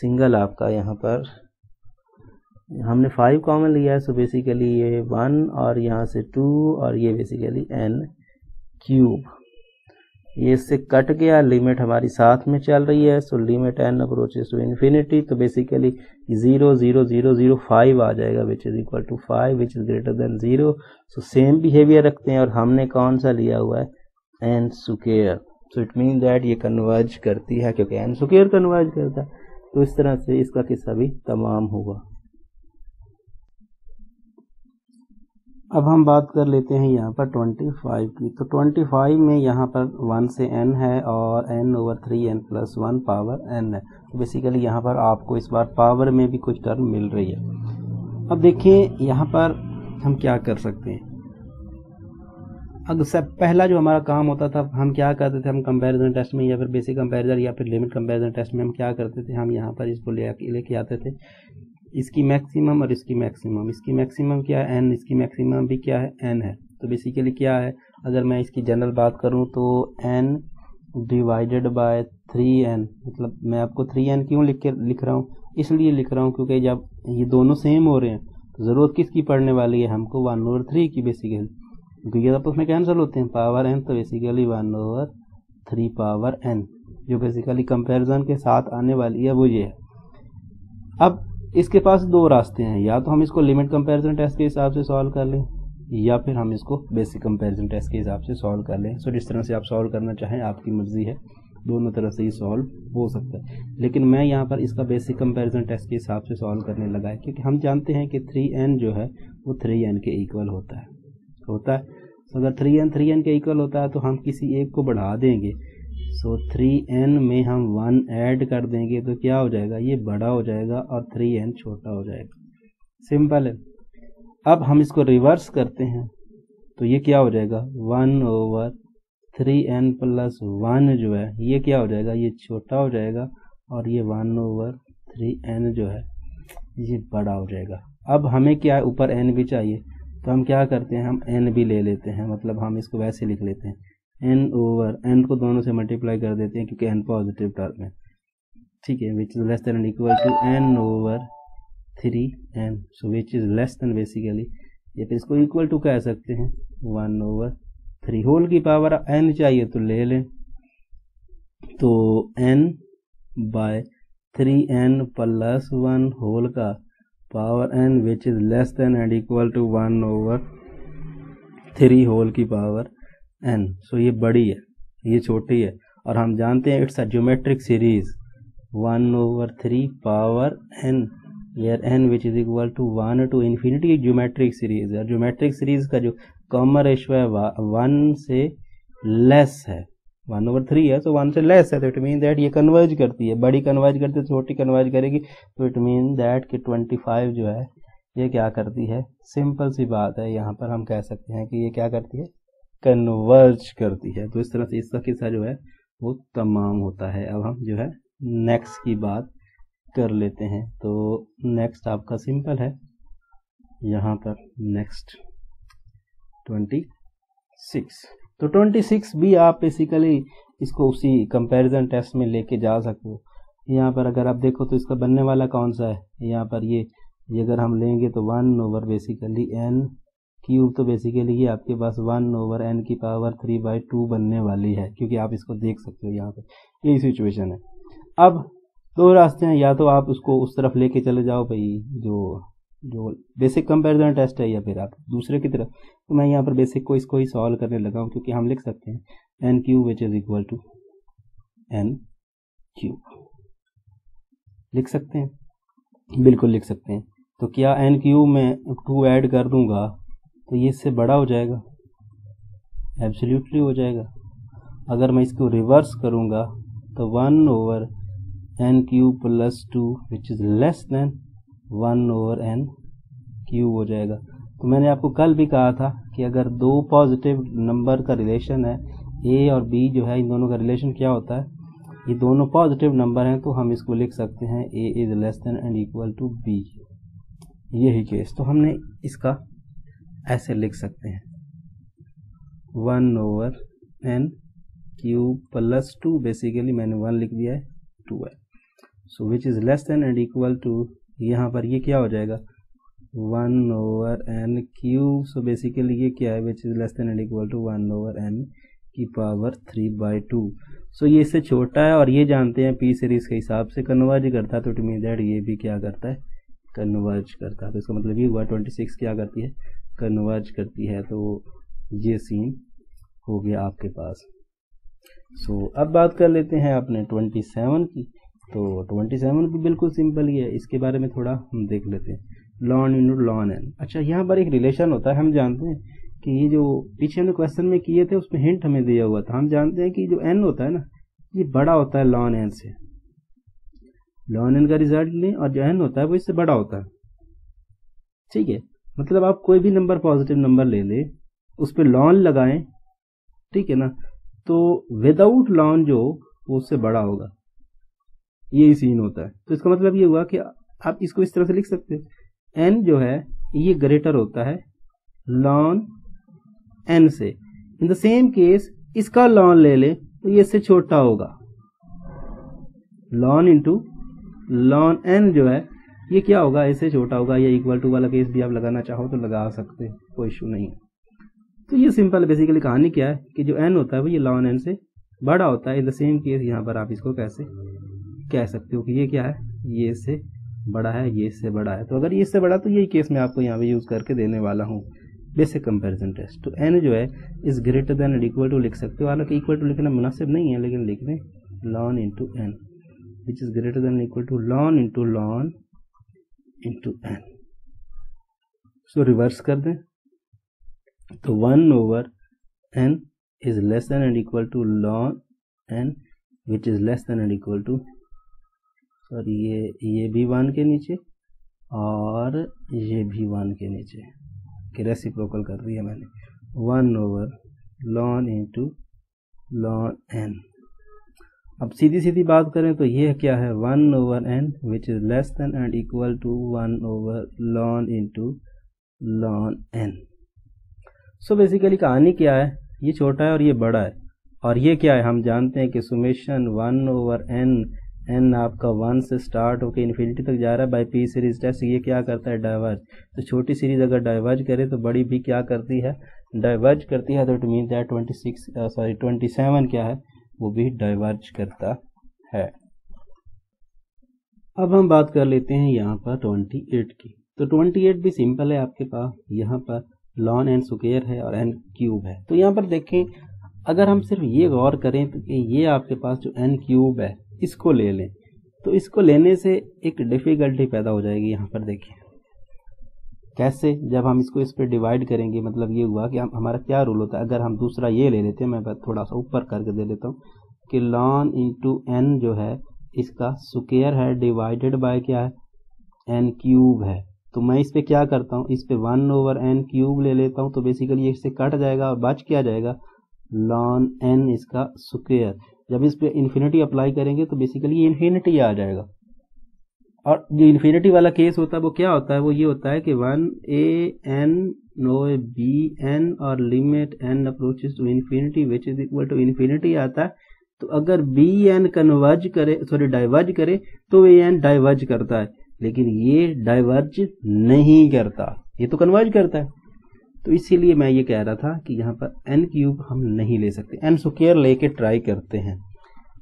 सिंगल आपका यहाँ पर हमने 5 कॉमन लिया है सो बेसिकली ये 1 और यहाँ से 2 और ये बेसिकली n क्यूब ये इससे कट गया। लिमिट हमारी साथ में चल रही है so limit n approaches to infinity तो बेसिकली 0 0 0 0 5 आ जाएगा which is equal to 5 which is greater than 0 so same behaviour रखते हैं और हमने कौन सा लिया हुआ है n square so it mean that ये कन्वर्ज करती है क्योंकि n स्क्वायर कन्वर्ज करता है तो इस तरह से इसका किस्सा भी तमाम होगा। अब हम बात कर लेते हैं यहाँ पर 25 की तो 25 में यहाँ पर 1 से n है और n/3n+1 पावर n है तो बेसिकली यहाँ पर आपको इस बार पावर में भी कुछ टर्म मिल रही है। अब देखिए यहाँ पर हम क्या कर सकते हैं। अगर सब पहला जो हमारा काम होता था हम क्या करते थे हम कंपैरिजन टेस्ट में या फिर बेसिक कंपैरिजन या फिर लिमिट कंपैरिजन टेस्ट में हम क्या करते थे हम यहाँ पर इसको लेके आते थे इसकी मैक्सिमम और इसकी मैक्सिमम। इसकी मैक्सिमम क्या है n इसकी मैक्सिमम भी क्या है n है तो बेसिकली क्या है अगर मैं इसकी जनरल बात करूँ तो n/3n मतलब मैं आपको 3n क्यों लिख रहा हूँ इसलिए लिख रहा हूँ क्योंकि जब ये दोनों सेम हो रहे हैं तो ज़रूरत किसकी पड़ने वाली है हमको 1/3 की बेसिकली क्योंकि ये आपस में कैंसिल होते हैं पावर n तो बेसिकली 1/3 पावर n जो बेसिकली कंपैरिजन के साथ आने वाली है वो ये है। अब इसके पास दो रास्ते हैं या तो हम इसको लिमिट कंपैरिजन टेस्ट के हिसाब से सॉल्व कर लें या फिर हम इसको बेसिक कंपैरिजन टेस्ट के हिसाब से सॉल्व कर लें सो जिस तरह से आप सॉल्व करना चाहें आपकी मर्जी है दोनों तरह से ही सॉल्व हो सकता है लेकिन मैं यहाँ पर इसका बेसिक कंपैरिजन टेस्ट के हिसाब से सॉल्व करने लगा है क्योंकि हम जानते हैं कि 3n जो है वो 3n के इक्वल होता है सो अगर 3n के इक्वल होता है तो हम किसी एक को बढ़ा देंगे सो 3n में हम 1 ऐड कर देंगे तो क्या हो जाएगा ये बड़ा हो जाएगा और 3n छोटा हो जाएगा सिंपल है। अब हम इसको रिवर्स करते हैं तो ये क्या हो जाएगा 1/3n+1 जो है ये क्या हो जाएगा ये छोटा हो जाएगा और ये 1/3n जो है ये बड़ा हो जाएगा। अब हमें क्या है ऊपर n भी चाहिए तो हम क्या करते हैं हम n भी ले लेते हैं मतलब हम इसको वैसे लिख लेते हैं n को दोनों से मल्टीप्लाई कर देते हैं क्योंकि n पॉजिटिव टर्म है ठीक है which is less than equal to 1/3n so which is less than basically या फिर इसको इक्वल टू कह सकते हैं 1/3 होल की पावर n चाहिए तो ले लें तो n/3n+1 होल का power n which is less than and equal to 1/3 whole की पावर n सो ये बड़ी है ये छोटी है और हम जानते हैं it's a geometric series 1/3 power n यार n which is equal to 1 to infinity geometric series है ज्योमेट्रिक सीरीज का जो कॉमन रेशो है 1 से लेस है 1/3 है सो 1 से लेस है तो इट मीन दैट ये कन्वर्ज करती है बड़ी कन्वर्ज करती है छोटी कन्वर्ज करेगी तो इट मीन दैट कि 25 जो है ये क्या करती है सिंपल सी बात है यहाँ पर हम कह सकते हैं कि ये क्या करती है कन्वर्ज करती है तो इस तरह से इसका किस्सा जो है वो तमाम होता है। अब हम जो है नेक्स्ट की बात कर लेते हैं तो नेक्स्ट आपका सिंपल है यहाँ पर नेक्स्ट 26 तो 26 भी आप बेसिकली इसको उसी कंपैरिजन टेस्ट में लेके जा सकते हो। यहाँ पर अगर आप देखो तो इसका बनने वाला कौन सा है यहाँ पर ये अगर हम लेंगे तो 1 बेसिकली n क्यूब तो बेसिकली ये आपके पास 1/n³/2 बनने वाली है क्योंकि आप इसको देख सकते हो यहाँ पर यही सिचुएशन है। अब दो रास्ते हैं या तो आप उसको उस तरफ लेके चले जाओ भाई जो बेसिक कंपैरिजन टेस्ट है या फिर आप दूसरे की तरफ तो मैं यहाँ पर बेसिक को इसको ही सॉल्व करने लगा हूँ क्योंकि हम लिख सकते हैं n³ = n³ लिख सकते हैं बिल्कुल लिख सकते हैं तो क्या n³ में 2 ऐड कर दूंगा तो ये इससे बड़ा हो जाएगा एब्सोल्युटली हो जाएगा। अगर मैं इसको रिवर्स करूँगा the 1 over n cube plus 2 which is less than 1 over n cube हो जाएगा। तो मैंने आपको कल भी कहा था कि अगर दो पॉजिटिव नंबर का रिलेशन है ए और बी जो है, इन दोनों का रिलेशन क्या होता है, ये दोनों पॉजिटिव नंबर हैं तो हम इसको लिख सकते हैं ए is less than and equal to B. यही केस तो हमने इसका ऐसे लिख सकते हैं 1 over n cube plus 2, basically मैंने 1 लिख दिया है 2 है, so which is less than and equal to, यहाँ पर ये क्या हो जाएगा 1 over n cube, so basically ये क्या है which is less than and equal to 1 over N की पावर 3/2। सो ये इससे छोटा है और ये जानते हैं पी सीरीज़ के हिसाब से कन्वर्ज करता है, तो टू मीन दैट ये भी क्या करता है कन्वर्ज करता है। तो इसका मतलब ये हुआ 26 क्या करती है कन्वर्ज करती है। तो ये सीन हो गया आपके पास। सो अब बात कर लेते हैं आपने 27 की। तो 27 भी बिल्कुल सिंपल ही है, इसके बारे में थोड़ा हम देख लेते हैं। Ln unit ln n. अच्छा यहाँ पर एक रिलेशन होता है, हम जानते हैं कि ये जो पीछे हमने क्वेश्चन में किए थे उसमें हिंट हमें दिया हुआ था। हम जानते हैं कि जो n होता है ना ये बड़ा होता है लॉन n से, लॉन n का रिजल्ट लें और जो n होता है वो इससे बड़ा होता है, ठीक है। मतलब आप कोई भी नंबर पॉजिटिव नंबर ले ले, उस पर लॉन लगाएं, ठीक है ना, तो विदाउट लॉन जो वो उससे बड़ा होगा, यही सीन होता है। तो इसका मतलब ये हुआ कि आप इसको इस तरह से लिख सकते हो n जो है ये ग्रेटर होता है लॉन n से। इन द सेम केस इसका लॉन ले ले तो ये इससे छोटा होगा, लॉन इंटू लॉन n जो है ये क्या होगा इससे छोटा होगा, या इक्वल टू वाला केस भी आप लगाना चाहो तो लगा सकते हो, कोई इशू नहीं है। तो ये सिंपल बेसिकली कहानी क्या है कि जो n होता है वो ये लॉन n से बड़ा होता है। इन द सेम केस यहाँ पर आप इसको कैसे कह सकते हो कि ये क्या है ये इससे बड़ा है, ये इससे बड़ा है, तो अगर ये इससे बड़ा तो यही केस मैं आपको यहाँ पे यूज करके देने वाला हूँ, बेसिक कंपैरिजन टेस्ट। तो n जो है is greater than and equal to लिख सकते हो, हालांकि इक्वल टू लिखना मुनासिब नहीं है लेकिन लिख दें ln into n which is greater than equal to ln into n. So reverse कर दें तो 1 over n is less than and equal to ln n which is less than and equal to, sorry ये भी 1 के नीचे और ये भी 1 के नीचे कि रेसिप्रोकल कर दिया मैंने, 1 over ln into ln n. अब सीधी सीधी बात करें तो ये क्या है 1 over n which is less than and equal to 1 over ln into ln n. So basically कहानी क्या है, ये छोटा है और ये बड़ा है, और ये क्या है हम जानते हैं कि सुमेशन 1 ओवर n आपका 1 से स्टार्ट होकर इन्फिनिटी तक जा रहा है बाय पी सीरीज टेस्ट, ये क्या करता है डाइवर्ज। तो छोटी सीरीज अगर डाइवर्ज करे तो बड़ी भी क्या करती है डाइवर्ज करती है, तो इट मीन दैट 27 क्या है वो भी डाइवर्ज करता है। अब हम बात कर लेते हैं यहाँ पर 28 की। तो 28 भी सिंपल है आपके पास, यहाँ पर लॉन एन स्क्वायर है और एन क्यूब है। तो यहाँ पर देखें अगर हम सिर्फ ये गौर करें तो ये आपके पास जो एन क्यूब है इसको ले लें, तो इसको लेने से एक डिफ़िकल्टी पैदा हो जाएगी। यहाँ पर देखिए कैसे, जब हम इसको इस पर डिवाइड करेंगे, मतलब ये हुआ कि हमारा क्या रूल होता है, अगर हम दूसरा ये ले लेते हैं, मैं थोड़ा सा ऊपर करके दे लेता हूँ कि लॉन इंटू एन जो है इसका स्क्वायर है डिवाइडेड बाय क्या है एन क्यूब है। तो मैं इस पर क्या करता हूँ, इस पर 1 ओवर एन क्यूब ले लेता हूँ, तो बेसिकली ये इससे कट जाएगा और बच क्या जाएगा लॉन एन इसका स्क्वायर। जब इस पे इन्फिनिटी अप्लाई करेंगे तो बेसिकली ये इन्फिनिटी आ जाएगा, और जो इन्फिनिटी वाला केस होता है वो क्या होता है, वो ये होता है कि 1 a n no b n और limit n approaches to infinity which is equal to infinity आता है। तो अगर b n कन्वर्ज करे सॉरी डाइवर्ज करे तो a n डाइवर्ज करता है, लेकिन ये डाइवर्ज नहीं करता, ये तो कन्वर्ज करता है। तो इसीलिए मैं ये कह रहा था कि यहाँ पर n क्यूब हम नहीं ले सकते, n स्क्वायर लेके ट्राई करते हैं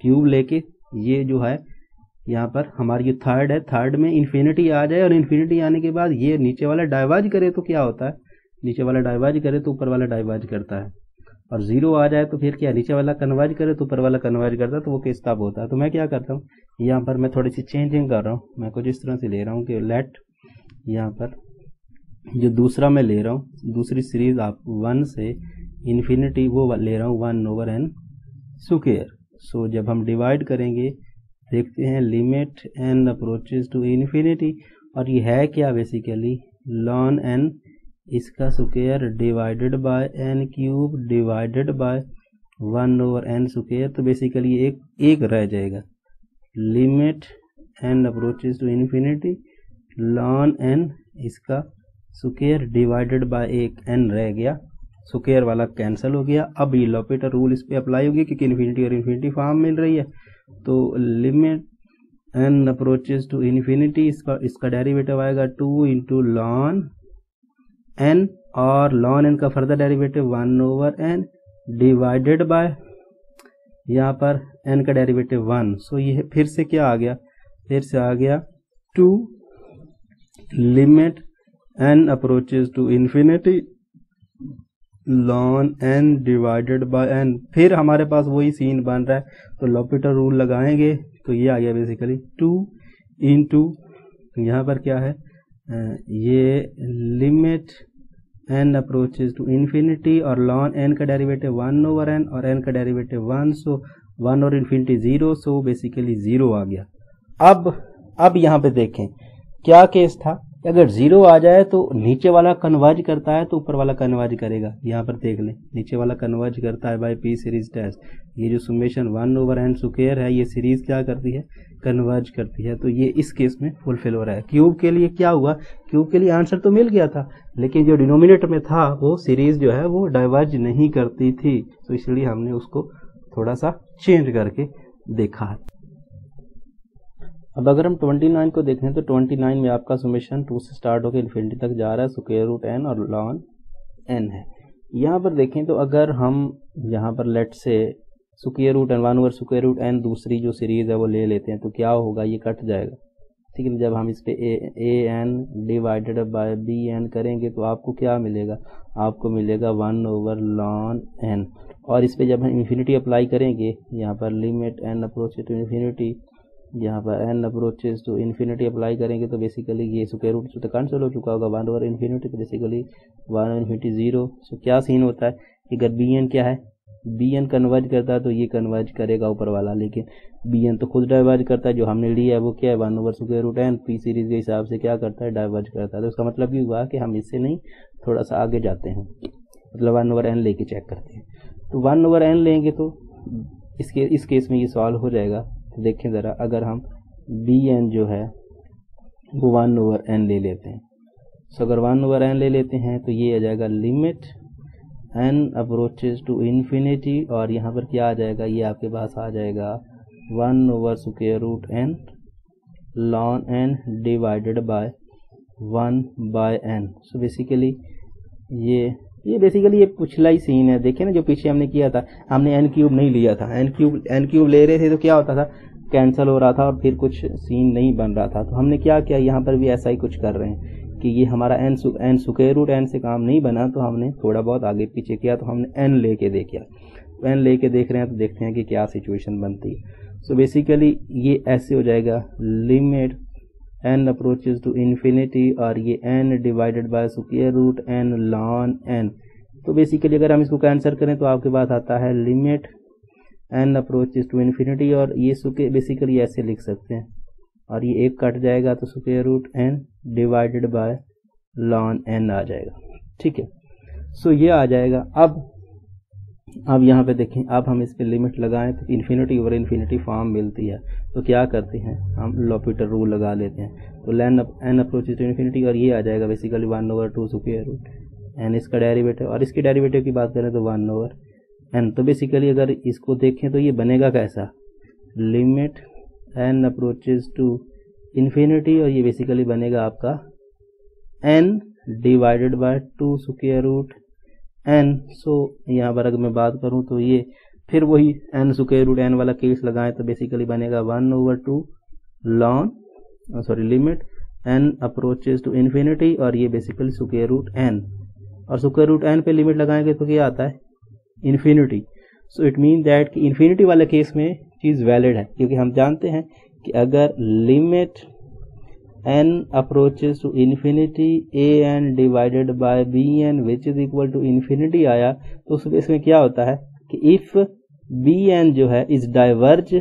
क्यूब लेके। ये जो है यहाँ पर हमारी ये थर्ड है, थर्ड में इन्फिनिटी आ जाए और इन्फिनिटी आने के बाद ये नीचे वाला डाइवर्ज करे तो क्या होता है, नीचे वाला डाइवर्ज करे तो ऊपर वाला डाइवर्ज करता है, और जीरो आ जाए तो फिर क्या नीचे वाला कन्वर्ज करे तो ऊपर वाला कन्वर्ज करता है, तो वो केस तब होता है। तो मैं क्या करता हूँ यहाँ पर मैं थोड़ी सी चेंजिंग कर रहा हूँ, मैं कुछ इस तरह से ले रहा हूँ कि लेट यहाँ पर जो दूसरा मैं ले रहा हूँ दूसरी सीरीज आप 1 से इन्फिनिटी वो ले रहा हूँ 1 ओवर एन स्क्वायर। सो जब हम डिवाइड करेंगे देखते हैं limit n approaches to infinity. और ये है क्या बेसिकली लॉन एन इसका square divided by n cube divided by 1/n square. तो बेसिकली एक एक रह जाएगा limit n approaches to infinity ln n इसका स्क्वायर डिवाइडेड बाय एक एन रह गया, स्क्वायर वाला कैंसिल हो गया। अब ये लॉपेटर रूल इस पर अप्लाई होगी क्योंकि इन्फिनिटी और इन्फिनिटी फॉर्म मिल रही है। तो limit n approaches to infinity इसका डेरिवेटिव आएगा 2 into ln n और ln n का further derivative 1/n divided by यहाँ पर n का डेरिवेटिव 1। सो ये फिर से क्या आ गया, फिर से आ गया 2 limit n approaches to infinity ln n divided by n। फिर हमारे पास वही सीन बन रहा है तो लॉपीटर रूल लगाएंगे तो ये आ गया बेसिकली 2 into यहाँ पर क्या है ये limit n approaches to infinity और लॉन n का डेरिवेटिव 1/n और n का डेरिवेटिव 1। सो 1 और इन्फिनिटी 0 सो बेसिकली 0 आ गया। अब यहाँ पे देखें क्या केस था, अगर 0 आ जाए तो नीचे वाला कन्वर्ज करता है तो ऊपर वाला कन्वर्ज करेगा। यहाँ पर देख लें नीचे वाला कन्वर्ज करता है बाय पी सीरीज टेस्ट। ये जो समेशन 1/n स्क्वायर है ये सीरीज क्या करती है, कन्वर्ज करती है। तो ये इस केस में फुलफिल हो रहा है। क्यूब के लिए क्या हुआ, क्यूब के लिए आंसर तो मिल गया था लेकिन जो डिनोमिनेटर में था वो सीरीज जो है वो डाइवर्ज नहीं करती थी, तो इसलिए हमने उसको थोड़ा सा चेंज करके देखा। अब अगर हम 29 को देखें तो 29 में आपका समेशन 2 से स्टार्ट होकर इन्फिनिटी तक जा रहा है, स्क्वायर रूट n और लॉन n है। यहाँ पर देखें तो अगर हम यहाँ पर let say square root n 1 over square root n दूसरी जो सीरीज है वो ले लेते हैं तो क्या होगा, ये कट जाएगा। ठीक है, जब हम इस पर an डिवाइडेड बाय bn करेंगे तो आपको क्या मिलेगा, आपको मिलेगा 1/ln n। और इस पर जब हम इन्फिनिटी अप्लाई करेंगे यहाँ पर limit n approaches to infinity, यहाँ पर n approaches to infinity apply करेंगे तो बेसिकली ये स्क्वायर रूट से तो कैंसिल हो चुका होगा 1/इन्फिनिटी, तो बेसिकली 1/इन्फिनिटी 0। सो क्या सीन होता है कि अगर bn क्या है, bn कन्वर्ज करता है तो ये कन्वर्ज करेगा ऊपर वाला, लेकिन bn तो खुद डाइवर्ज करता है। जो हमने लिया है वो क्या है 1/n पी सीरीज के हिसाब से क्या करता है, डाइवर्ज करता है। तो उसका मतलब ये हुआ कि हम इससे नहीं थोड़ा सा आगे जाते हैं, मतलब 1/n लेके चेक करते हैं। तो 1/n लेंगे तो इस केस में ये सॉल्व हो जाएगा। देखें ज़रा, अगर हम bn जो है वो 1/n ले लेते हैं, सो अगर 1/n ले लेते हैं तो ये आ जाएगा limit n approaches to infinity और यहाँ पर क्या आ जाएगा, ये आपके पास आ जाएगा 1/√n ln n divided by 1/n। So basically ये पिछला ही सीन है। देखिए ना, जो पीछे हमने किया था हमने n क्यूब नहीं लिया था, n क्यूब ले रहे थे तो क्या होता था, कैंसिल हो रहा था और फिर कुछ सीन नहीं बन रहा था। तो हमने क्या किया, यहाँ पर भी ऐसा ही कुछ कर रहे हैं कि ये हमारा n स्क्वायर रूट n से काम नहीं बना तो हमने थोड़ा बहुत आगे पीछे किया, तो हमने n लेके देखा। तो n लेके देख रहे हैं तो देखते हैं कि क्या सिचुएशन बनती है। सो बेसिकली ये ऐसे हो जाएगा limit n approaches to infinity और ये n divided by square root n ln n। तो बेसिकली अगर हम इसको कैंसिल करें तो आपके पास आता है limit n approaches to infinity और ये बेसिकली ऐसे लिख सकते हैं और ये एक कट जाएगा तो square root n divided by ln n आ जाएगा। ठीक है, सो ये आ जाएगा। अब यहाँ पे देखें, अब हम इस पे लिमिट लगाएं तो इन्फिनिटी ओवर इन्फिनिटी फॉर्म मिलती है। तो क्या करते हैं, हम लॉपीटर रूल लगा लेते हैं। तो n अप्रोचेस टू इन्फिनिटी और ये आ जाएगा बेसिकली 1/2 स्क्वायर रूट n इसका डेरिवेटिव और इसके डेरिवेटिव की बात करें तो 1/n। तो बेसिकली अगर इसको देखें तो ये बनेगा कैसा, limit n approaches to infinity और ये बेसिकली बनेगा आपका n divided by 2 square root n। So यहाँ पर अगर मैं बात करूँ तो ये फिर वही n स्क्वायर रूट n वाला केस लगाएं तो बेसिकली बनेगा 1/2 limit n approaches to infinity और ये बेसिकली स्क्वायर रूट n। और स्क्वायर रूट n पे लिमिट लगाएंगे तो क्या आता है, infinity. So it mean that कि इन्फिनिटी वाले केस में चीज़ वैलिड है क्योंकि हम जानते हैं कि अगर limit n approaches to infinity an divided by bn which is equal to infinity आया तो उसमें क्या होता है कि if bn जो है is diverge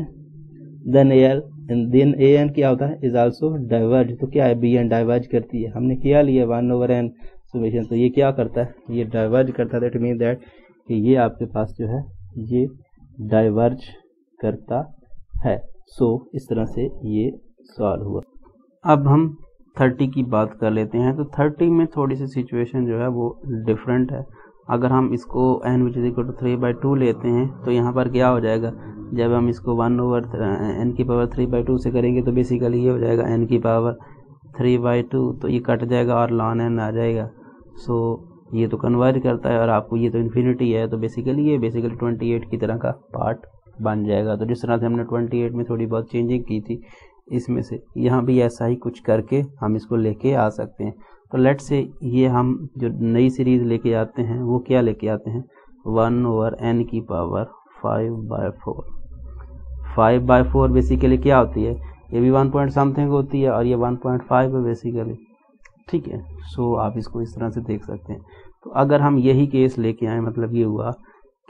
then L and then an क्या होता है इज आल्सो डाइवर्ज। तो क्या है bn डाइवर्ज करती है, हमने किया लिया 1/n समेशन। तो ये क्या करता है, ये डाइवर्ज करता है। दैट मीन दैट कि ये आपके पास जो है ये डाइवर्ज करता है। सो इस तरह से ये सॉल्व हुआ। अब हम 30 की बात कर लेते हैं। तो 30 में थोड़ी सी सिचुएशन जो है वो डिफरेंट है। अगर हम इसको n 3/2 लेते हैं तो यहाँ पर क्या हो जाएगा, जब हम इसको 1/(n³/2) से करेंगे तो बेसिकली ये हो जाएगा n³/3/2। तो ये कट जाएगा और ln n आ जाएगा। सो ये तो कन्वर्ज करता है और आपको ये तो इन्फिनिटी है। तो बेसिकली ये 28 की तरह का पार्ट बन जाएगा। तो जिस तरह से हमने 28 में थोड़ी बहुत चेंजिंग की थी, इसमें से यहाँ भी ऐसा ही कुछ करके हम इसको लेके आ सकते हैं। तो लेट से ये हम जो नई सीरीज़ लेके आते हैं वो क्या लेके आते हैं, 1/(n³/5/4)। 5/4 बेसिकली क्या होती है, ये भी 1 पॉइंट समथिंग होती है और ये 1.5 है बेसिकली, ठीक है। सो आप इसको इस तरह से देख सकते हैं। तो अगर हम यही केस लेके आए, मतलब ये हुआ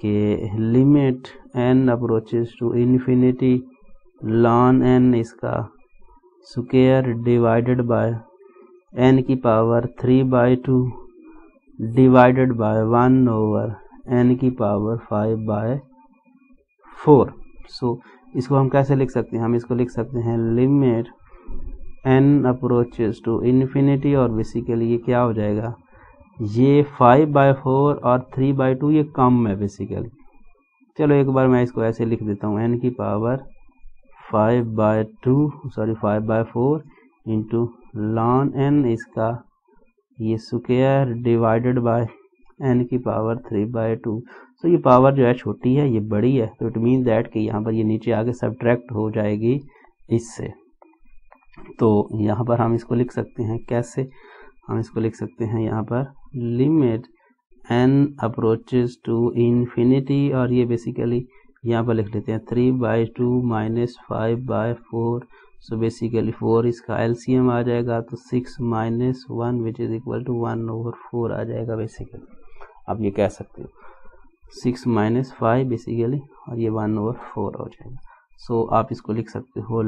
कि limit n approaches to infinity ln n इसका square divided by n³/3/2 divided by 1/(n³/5/4। So इसको हम कैसे लिख सकते हैं, हम इसको लिख सकते हैं limit n approaches to infinity और बेसिकली ये क्या हो जाएगा, ये 5/4 और 3/2 ये कम है बेसिकली। चलो एक बार मैं इसको ऐसे लिख देता हूँ, n³/5/4 इंटू ln n इसका ये स्क्वायर डिवाइडेड बाय n³/3/2। तो ये पावर जो है छोटी है, ये बड़ी है। तो इट मीन दैट कि यहाँ पर ये नीचे आगे सब्ट्रैक्ट हो जाएगी इससे। तो यहाँ पर हम इसको लिख सकते हैं कैसे, हम इसको लिख सकते हैं यहाँ पर limit n approaches to infinity और ये बेसिकली यहाँ पर लिख लेते हैं 3/2 - 5/4। सो बेसिकली 4 इसका एलसीएम आ जाएगा। तो 6 - 1 विच इज इक्वल टू 1/4 आ जाएगा बेसिकली। आप ये कह सकते हो 6 - 5 बेसिकली और ये 1/4 हो जाएगा। सो आप इसको लिख सकते हो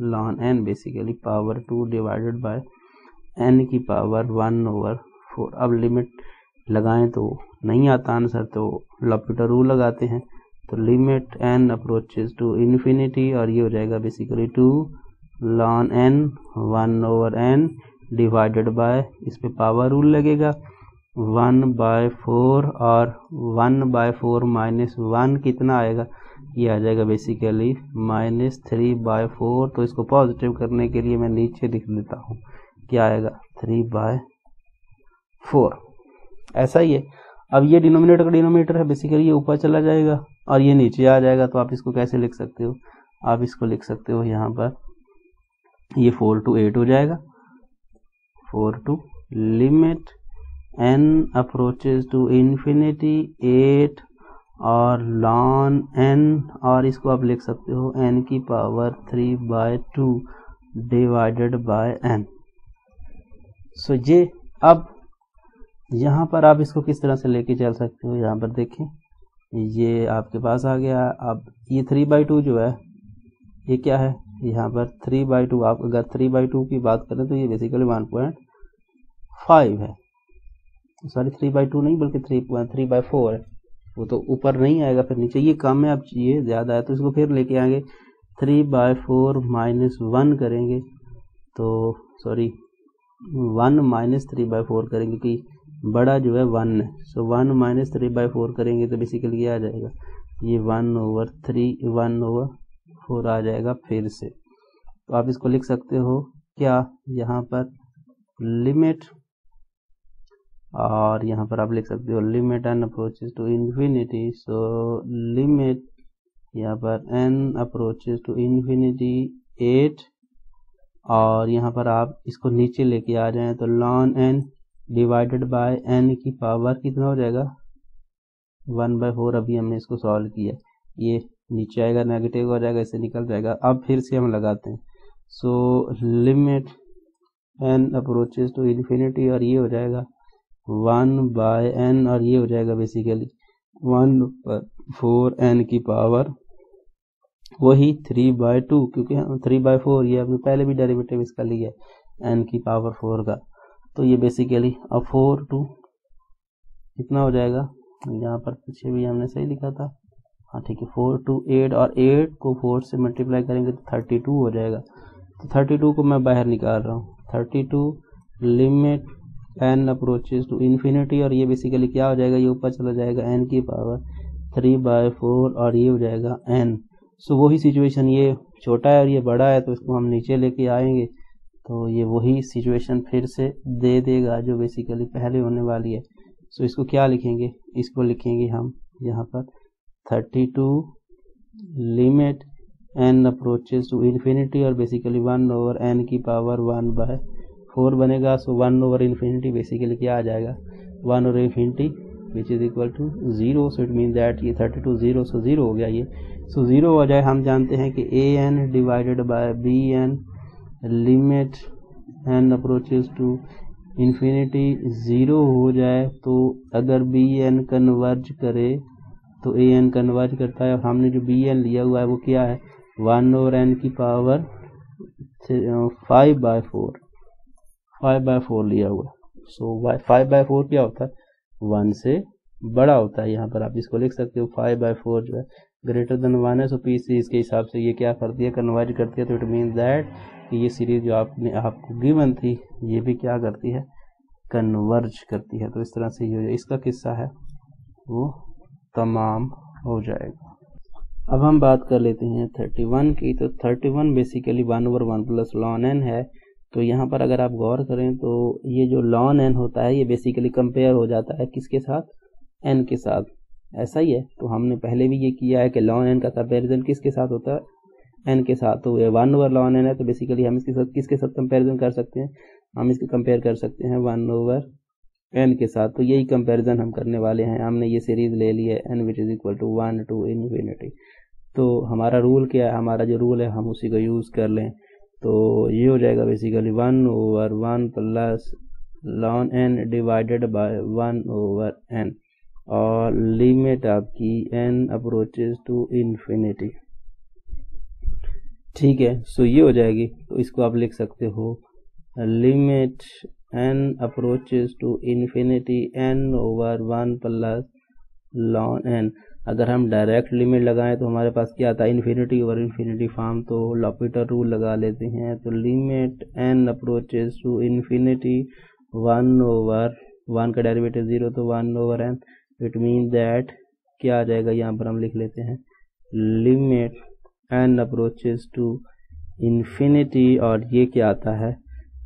ln n basically power 2 divided by n³/1/4। अब लिमिट लगाएं तो नहीं आता आंसर, तो लापीटा रूल लगाते हैं। तो limit n approaches to infinity और ये हो जाएगा basically 2 ln n 1/n divided by, इस पर पावर रूल लगेगा, 1/4 और 1/4 - 1 कितना आएगा, ये आ जाएगा बेसिकली -3/4। तो इसको पॉजिटिव करने के लिए मैं नीचे लिख देता हूँ, क्या आएगा 3/4, ऐसा ही है। अब ये डिनोमिनेटर का डिनोमिनेटर है बेसिकली, ये ऊपर चला जाएगा और ये नीचे आ जाएगा। तो आप इसको कैसे लिख सकते हो, आप इसको लिख सकते हो यहाँ पर ये 4 to 8 हो जाएगा। 4 to limit n approaches to infinity 8 और ln n और इसको आप लिख सकते हो n³/3/2 divided by n। So ये अब यहाँ पर आप इसको किस तरह से लेके चल सकते हो, यहाँ पर देखें ये आपके पास आ गया। अब ये 3/2 जो है ये क्या है, यहाँ पर 3/2, आप अगर 3/2 की बात करें तो ये बेसिकली 1.5 है, सॉरी 3/2 नहीं बल्कि 3/4 है। वो तो ऊपर नहीं आएगा, फिर नीचे ये कम है, अब ये ज़्यादा है। तो इसको फिर लेके आएंगे 3/4 - 1 करेंगे, तो सॉरी 1 - 3/4 करेंगे कि बड़ा जो है 1 है। सो 1 - 3/4 करेंगे तो बेसिकली ये आ जाएगा, ये 1/4 आ जाएगा फिर से। तो आप इसको लिख सकते हो क्या, यहाँ पर लिमिट और यहाँ पर आप लिख सकते हो limit n approaches to infinity. So limit यहाँ पर n अप्रोचेस टू इन्फिनिटी 8 और यहाँ पर आप इसको नीचे लेके आ जाएं तो ln n divided bye n³ कितना हो जाएगा, 1/4। अभी हमने इसको सॉल्व किया, ये नीचे आएगा, नेगेटिव हो जाएगा, इससे निकल जाएगा। अब फिर से हम लगाते हैं, so limit n approaches to infinity और ये हो जाएगा 1/n और ये हो जाएगा बेसिकली 1/4n की पावर वही 3/2, क्योंकि 3/4 ये आपने पहले भी डेरिवेटिव इसका लिया है n की पावर 4 का। तो ये बेसिकली अब 4 कितना हो जाएगा, यहाँ पर पीछे भी हमने सही लिखा था, हाँ ठीक है, 4 2 8, और 8 को 4 से मल्टीप्लाई करेंगे तो 32 हो जाएगा। तो 32 को मैं बाहर निकाल रहा हूँ। 32 limit n approaches to infinity, और ये बेसिकली क्या हो जाएगा, ये ऊपर चला जाएगा n की पावर 3/4 और ये हो जाएगा n। सो वही सिचुएशन, ये छोटा है और ये बड़ा है, तो इसको हम नीचे लेके आएंगे तो ये वही सिचुएशन फिर से दे देगा जो बेसिकली पहले होने वाली है। सो इसको क्या लिखेंगे, इसको लिखेंगे हम यहाँ पर 32 limit n approaches to infinity और बेसिकली 1/n की पावर 1/4 बनेगा। सो 1/इन्फिनिटी बेसिकली क्या आ जाएगा, 1/इन्फिनिटी which is equal to 0। So it mean that ये 32 0, सो 0 हो गया ये। सो 0 हो जाए, हम जानते हैं कि an/bn limit n approaches to infinity 0 हो जाए, तो अगर bn कन्वर्ज करे तो an कन्वर्ज करता है। और हमने जो bn लिया हुआ है वो क्या है, 1/n की पावर 5/4 5/4 लिया हुआ। सो 5/4 क्या होता है, 1 से बड़ा होता है। यहाँ पर आप इसको लिख सकते हो 5/4 जो है ग्रेटर देन 1 है। सो पी सीरीज के हिसाब से ये क्या करती है, कन्वर्ज करती है। तो इट मीन दैट ये सीरीज जो आपने आपको गिवन थी ये भी क्या करती है, कन्वर्ज करती है। तो इस तरह से ये इसका किस्सा है वो तमाम हो जाएगा। अब हम बात कर लेते हैं 31 की। तो 31 बेसिकली 1/1 + ln n है। तो यहाँ पर अगर आप गौर करें तो ये जो ln n होता है ये बेसिकली कंपेयर हो जाता है किसके साथ, n के साथ, ऐसा ही है। तो हमने पहले भी ये किया है कि ln n का कंपेरिजन किसके साथ होता है, n के साथ। तो ये 1/ln n है, तो बेसिकली हम इसके साथ किसके साथ कंपेरिजन कर सकते हैं, हम इसको कंपेयर कर सकते हैं 1/n के साथ। तो यही कंपेरिजन हम करने वाले हैं। हमने ये सीरीज ले ली है n which is equal to 1 to infinity। तो हमारा रूल क्या है, हमारा जो रूल है हम उसी को यूज़ कर लें। तो ये हो जाएगा बेसिकली 1/1 + ln n / 1/n और लिमिट आपकी n अप्रोचेज टू इन्फिनिटी, ठीक है। सो ये हो जाएगी। तो इसको आप लिख सकते हो limit n approaches to infinity n/1 + ln n। अगर हम डायरेक्ट लिमिट लगाएं तो हमारे पास क्या आता है, इन्फिनिटी ओवर इन्फिनिटी फॉर्म। तो लॉपिटर रूल लगा लेते हैं। तो limit n approaches to infinity 1/1 का डेरिवेटिव 0, तो 1/n। इट मीन दैट क्या आ जाएगा, यहाँ पर हम लिख लेते हैं limit n approaches to infinity और ये क्या आता है,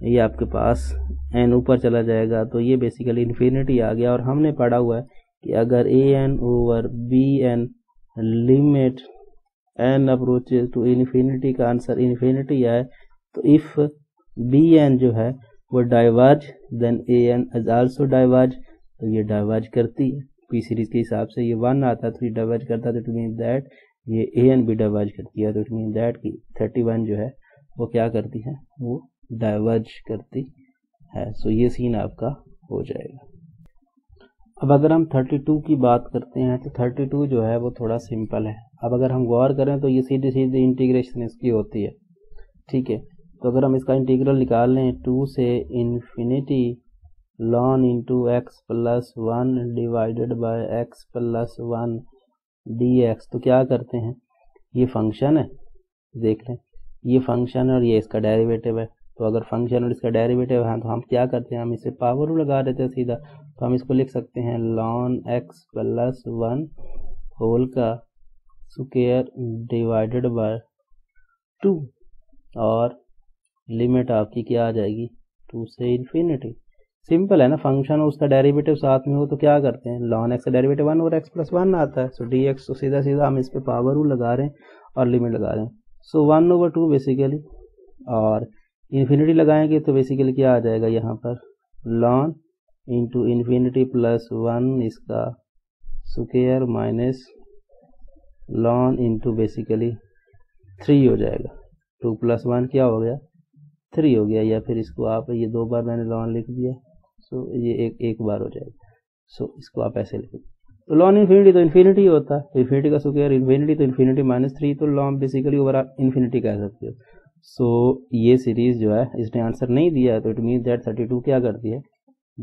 ये आपके पास n ऊपर चला जाएगा। तो ये बेसिकली इन्फिनिटी आ गया। और हमने पढ़ा हुआ है कि अगर an/bn limit n approaches to infinity का आंसर इन्फिनिटी है, तो इफ bn जो है वो diverge then an is also diverge. तो ये डाइवर्ज करती है, पी सीरीज के हिसाब से ये 1 आता है तो ये डाइवर्ज करता है। तो इट मीन दैट ये an भी डाइवर्ज करती है। तो इट मीन दैट कि 31 जो है वो क्या करती है, वो डाइवर्ज करती है। सो ये सीन आपका हो जाएगा। अब अगर हम 32 की बात करते हैं तो 32 जो है वो थोड़ा सिंपल है। अब अगर हम गौर करें तो ये सीधे सीधे इंटीग्रेशन इसकी होती है, ठीक है। तो अगर हम इसका इंटीग्रल निकाल लें 2 से infinity ln x + 1 / x + 1 dx। तो क्या करते हैं, ये फंक्शन है, देख लें ये फंक्शन है और ये इसका डेरिवेटिव है। तो अगर फंक्शन और इसका डेरिवेटिव है तो हम क्या करते हैं, हम इसे पावर लगा देते हैं सीधा। तो हम इसको लिख सकते हैं ln x + 1 होल का स्क्वायर डिवाइडेड बाय 2 और लिमिट आपकी क्या आ जाएगी, 2 से इन्फिनिटी। सिंपल है ना, फंक्शन और उसका डेरिवेटिव साथ में हो तो क्या करते हैं, ln x का डेरिवेटिव 1/x + 1 आता है। सो dx तो सीधा सीधा हम इस पर पावर लगा रहे हैं और लिमिट लगा रहे हैं। सो 1/2 बेसिकली, और इन्फिनिटी लगाएंगे तो बेसिकली क्या आ जाएगा, यहाँ पर ln × इन्फिनिटी + 1 इसका स्क्वायर माइनस ln × बेसिकली 3 हो जाएगा। 2 + 1 क्या हो गया, 3 हो गया। या फिर इसको आप, ये 2 बार मैंने ln लिख दिया, सो ये एक बार हो जाएगा। सो इसको आप ऐसे लिखें। लॉन इन्फिनिटी तो इन्फिनिटी होता है, इन्फिनिटी का स्क्वायर इन्फिनिटी तो इन्फिनिटी माइनस थ्री, तो लॉन बेसिकली ओवरऑल इन्फिनिटी कह सकते हो। सो ये सीरीज जो है इसने आंसर नहीं दिया है तो इट मीन दैट 32 क्या करती है,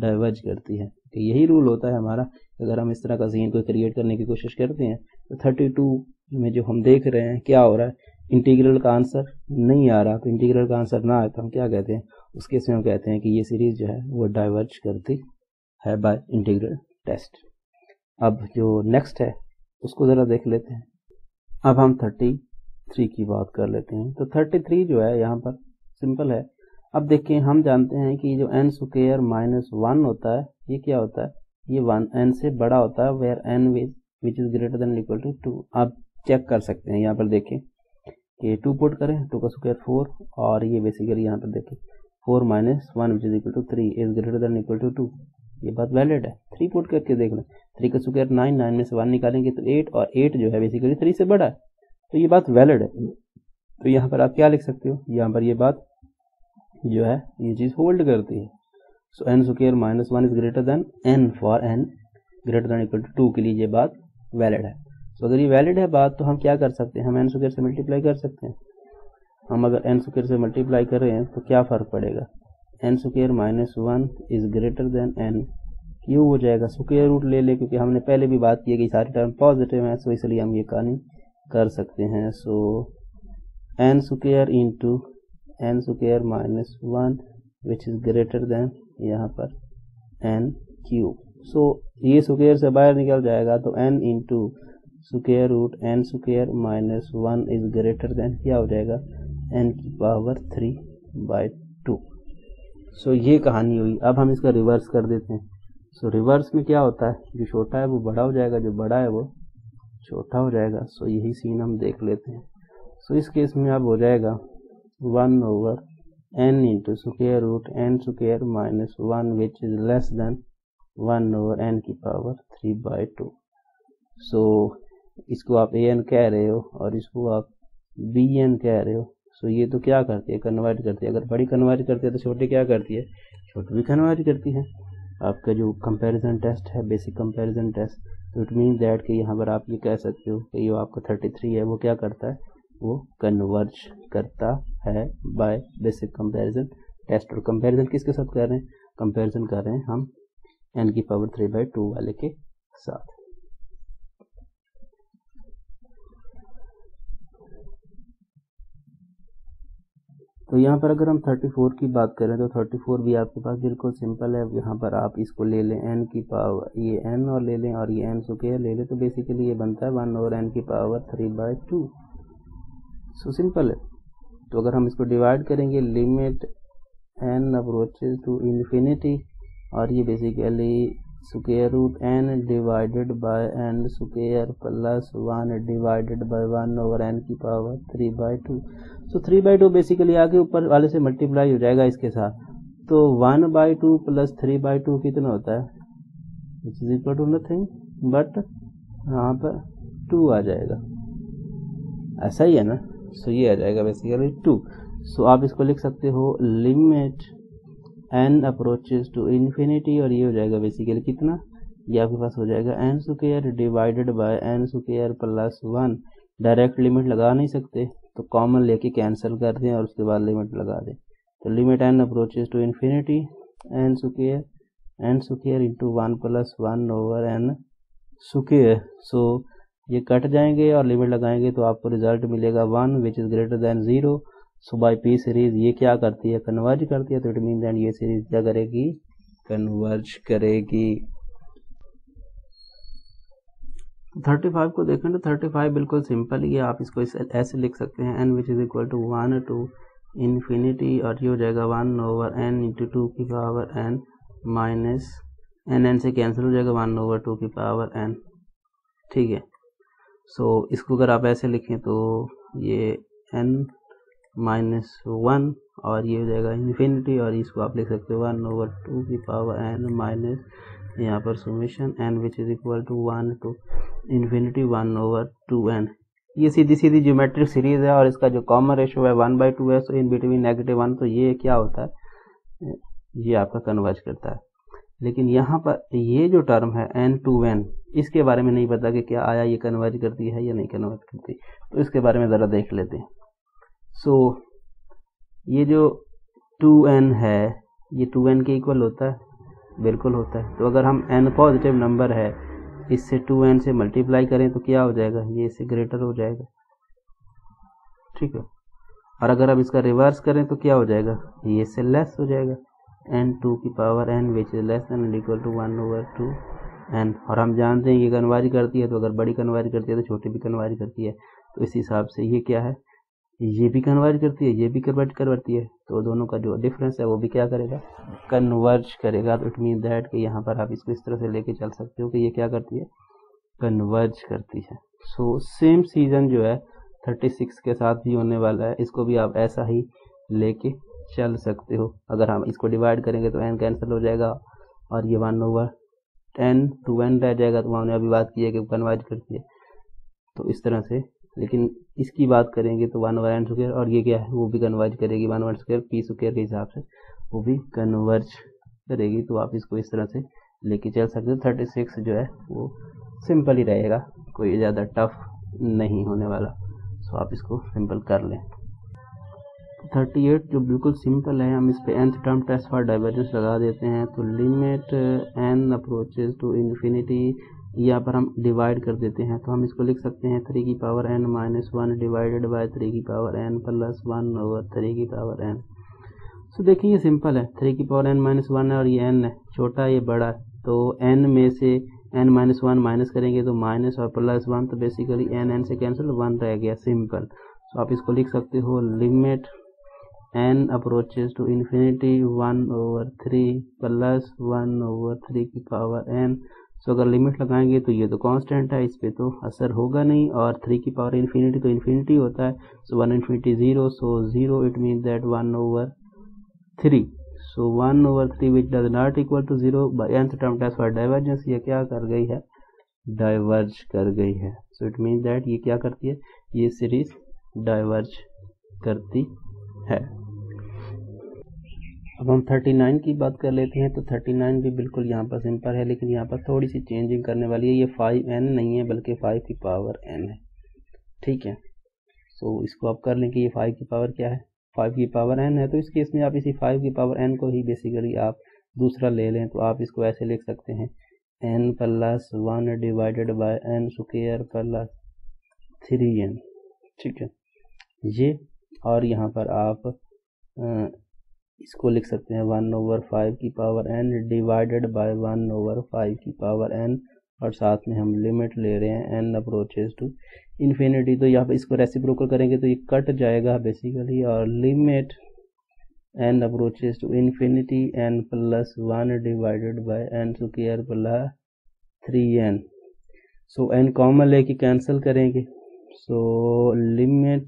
डाइवर्ज करती है। तो यही रूल होता है हमारा, अगर हम इस तरह का सीन को क्रिएट करने की कोशिश करते हैं तो 32 में जो हम देख रहे हैं क्या हो रहा है, इंटीग्रल का आंसर नहीं आ रहा। तो इंटीग्रल का आंसर ना आए तो हम क्या कहते हैं, उसके से हम कहते हैं कि ये सीरीज जो है वो डाइवर्ज करती है बाय इंटीग्रल टेस्ट। अब जो नेक्स्ट है उसको ज़रा देख लेते हैं। अब हम 33 की बात कर लेते हैं। तो 33 जो है यहाँ पर सिंपल है। अब देखिए हम जानते हैं कि जो एन स्क्वायर माइनस वन होता है ये क्या होता है, ये वन एन से बड़ा होता है, where N which is greater than equal to two. आप चेक कर सकते हैं यहाँ पर देखें कि टू पुट करें, टू का स्क्वायर फोर, और ये बेसिकली यहाँ पर देखें four minus one which is equal to three is greater than equal to two, ये बात वैलिड है। थ्री पुट करके देख लें, थ्री का स्क्वायर नाइन, नाइन में से वन निकालेंगे तो एट, और एट जो है बेसिकली थ्री से बड़ा है, तो ये बात वैलिड है। तो यहाँ पर आप क्या लिख सकते हो, यहाँ पर ये बात जो है ये चीज़ होल्ड करती है। So N square minus one is greater than N for N greater than equal to two के लिए ये बात वैलिड है। सो अगर ये वैलिड है बात तो हम क्या कर सकते हैं, हम एन स्क्वायर से मल्टीप्लाई कर सकते हैं। हम अगर एन स्क्वायर से मल्टीप्लाई कर रहे हैं तो क्या फ़र्क पड़ेगा, N square minus one is greater than N cube हो जाएगा। स्क्वायर रूट ले ले, क्योंकि हमने पहले भी बात की कि सारे टर्म पॉजिटिव हैं, सो इसलिए हम ये कहानी कर सकते हैं। So N square into N square minus one which is greater than यहाँ पर एन क्यूब। सो ये स्क्वायर से बाहर निकल जाएगा तो N into square root N square minus one is greater than क्या हो जाएगा, एन की power three by two. So ये कहानी हुई। अब हम इसका रिवर्स कर देते हैं। सो रिवर्स में क्या होता है, जो छोटा है वो बड़ा हो जाएगा, जो बड़ा है वो छोटा हो जाएगा। सो यही सीन हम देख लेते हैं। सो इस केस में अब हो जाएगा one over N into square root N square minus one which is less than one over N की power three by two. So इसको आप ए एन कह रहे हो और इसको आप बी एन कह रहे हो। सो ये तो क्या करती है, कन्वर्ट करती है। अगर बड़ी कन्वर्ट करती है तो छोटी क्या करती है, छोटी भी कन्वर्ट करती है। आपका जो कंपैरिजन टेस्ट है, बेसिक कंपैरिजन टेस्ट, तो इट मीन दैट कि यहाँ पर आप ये कह सकते हो कि जो आपका 33 है वो क्या करता है, वो कन्वर्ज करता है बाय बेसिक कंपैरिजन टेस्ट। और कंपैरिजन किसके साथ कर रहे हैं, कंपैरिजन कर रहे हैं हम एन की पावर 3/2 वाले के साथ। तो यहाँ पर अगर हम 34 की बात करें तो 34 भी आपके पास बिल्कुल सिंपल है। यहाँ पर आप इसको ले लें एन की पावर, ये एन और ले लें और ये एन स्क्वायर ले लें, तो बेसिकली ये बनता है वन और एन की पावर 3/2। सो सिंपल है। तो अगर हम इसको डिवाइड करेंगे, limit N approaches to infinity, और ये basically square root N divided by N square plus one divided by one over N की पावर 3/2। सो 3/2 बेसिकली आगे ऊपर वाले से मल्टीप्लाई हो जाएगा इसके साथ, तो 1/2 प्लस 3/2 कितना होता है, which is equal to nothing but यहाँ पर 2 आ जाएगा, ऐसा ही है ना। सो ये आ जाएगा बेसिकली 2। सो आप इसको लिख सकते हो limit N approaches to infinity, और ये हो जाएगा बेसिकली कितना, ये आपके पास हो जाएगा N square divided by N square plus one. Direct limit लगा नहीं सकते तो कॉमन लेके कैंसिल कर दें और उसके बाद लिमिट लगा दें। तो limit N approaches to infinity N square into one plus one over N square. So ये कट जाएंगे और लिमिट लगाएंगे तो आपको रिजल्ट मिलेगा one which is greater than zero. So by P series ये क्या करती है, कन्वर्ज करती है। तो इट मीन दैट ये सीरीज़ क्या करेगी, कन्वर्ज करेगी। 35 को देखें तो 35 बिल्कुल सिंपल ही है। आप इसको ऐसे लिख सकते हैं N which is equal to 1/2 infinity, और ये हो जाएगा 1 ओवर एन इंटू 2 की power N minus N, N से कैंसिल हो जाएगा 1 ओवर 2 की पावर एन, ठीक है। सो इसको अगर आप ऐसे लिखें तो ये एन माइनस वन और ये हो जाएगा इन्फिनिटी, और इसको आप लिख सकते हो 1/2 की पावर एन माइनस यहाँ पर summation N which is equal to 1/2 infinity 1/2 एन। ये सीधी सीधी ज्योमेट्रिक सीरीज़ है और इसका जो कॉमन रेशो है 1/2 है। सो इन बिटवीन -1, तो ये क्या होता है, ये आपका कन्वर्ज करता है। लेकिन यहाँ पर ये जो टर्म है एन टू एन, इसके बारे में नहीं पता कि क्या आया ये कन्वर्ज करती है या नहीं कन्वर्ज करती, तो इसके बारे में ज़रा देख लेते हैं। सो ये जो 2n है ये 2n के इक्वल होता है, बिल्कुल होता है। तो अगर हम n पॉजिटिव नंबर है इससे 2n से मल्टीप्लाई करें तो क्या हो जाएगा, ये इससे ग्रेटर हो जाएगा, ठीक है। और अगर हम इसका रिवर्स करें तो क्या हो जाएगा, ये इससे लेस हो जाएगा, n2 की power n which is less than and equal to 1/2n। और हम जानते हैं ये कन्वर्ज करती है, तो अगर बड़ी कन्वर्ज करती है तो छोटी भी कन्वर्ज करती है, तो इस हिसाब से ये क्या है, ये भी कन्वर्ज करती है, ये भी कन्वर्ज करवाती है, तो दोनों का जो डिफरेंस है वो भी क्या करेगा, कन्वर्ज करेगा। तो इट मीन दैट कि यहाँ पर आप इसको इस तरह से लेके चल सकते हो कि ये क्या करती है, कन्वर्ज करती है। सो सेम सीजन जो है 36 के साथ भी होने वाला है, इसको भी आप ऐसा ही लेके चल सकते हो। अगर हम इसको डिवाइड करेंगे तो एन कैंसिल हो जाएगा और ये 1/10 2n रह जाएगा। तो हमने अभी बात की है कि कन्वर्ज करती है, तो इस तरह से। लेकिन इसकी बात करेंगे तो 1/n², और ये क्या है, वो भी कन्वर्ज करेगी, 1/2 p² के हिसाब से वो भी कन्वर्ज करेगी। तो आप इसको इस तरह से लेके चल सकते हो। 36 जो है वो सिंपल ही रहेगा, कोई ज़्यादा टफ नहीं होने वाला। सो आप इसको सिंपल कर लें। 38 जो बिल्कुल सिंपल है, हम इस पर nth term test for divergence लगा देते हैं। तो limit n approaches to infinity, यहाँ पर हम डिवाइड कर देते हैं, तो हम इसको लिख सकते हैं 3 की पावर n - 1 डिवाइडेड बाय 3 की पावर n + 1/3 की पावर n। सो देखिए ये सिंपल है, 3 की पावर n - 1 है और ये n है, छोटा है ये बड़ा है। तो n में से n - 1 माइनस करेंगे तो माइनस और +1, तो बेसिकली n से कैंसिल 1 रह गया, सिंपल। सो आप इसको लिख सकते हो limit n approaches to infinity 1/3 + 1/3 की पावर n। तो अगर लिमिट लगाएंगे तो ये तो कांस्टेंट है, इस पर तो असर होगा नहीं, और 3 की पावर इन्फिनिटी तो इन्फिनिटी होता है। So 1 × 0, so 0, it mean that 1/3। So 1/3 which does not equal to 0 by nth term test for divergence, ये क्या कर गई है, डाइवर्ज कर गई है। सो इट मीन दैट ये क्या करती है, ये सीरीज डाइवर्ज करती है। अब हम 39 की बात कर लेते हैं। तो 39 भी बिल्कुल यहाँ पर सिंपल है, लेकिन यहाँ पर थोड़ी सी चेंजिंग करने वाली है। ये 5n नहीं है बल्कि 5 की पावर n है, ठीक है। सो इसको आप कर लें कि ये 5 की पावर क्या है, 5 की पावर n है। तो इस केस में आप इसी 5 की पावर n को ही बेसिकली आप दूसरा ले लें। तो आप इसको ऐसे लिख सकते हैं n + 1 divided by n² + 3n, ठीक है ये। और यहाँ पर आप इसको लिख सकते हैं 1/5 की पावर n डिवाइडेड बाय 1/5 की पावर n, और साथ में हम लिमिट ले रहे हैं n अप्रोचेज टू इन्फिनिटी। तो यहाँ पे इसको रेसिप्रोकल करेंगे तो ये कट जाएगा बेसिकली, और limit n approaches to infinity n + 1 divided by n² + 3n। So n common लेके कैंसिल करेंगे। So limit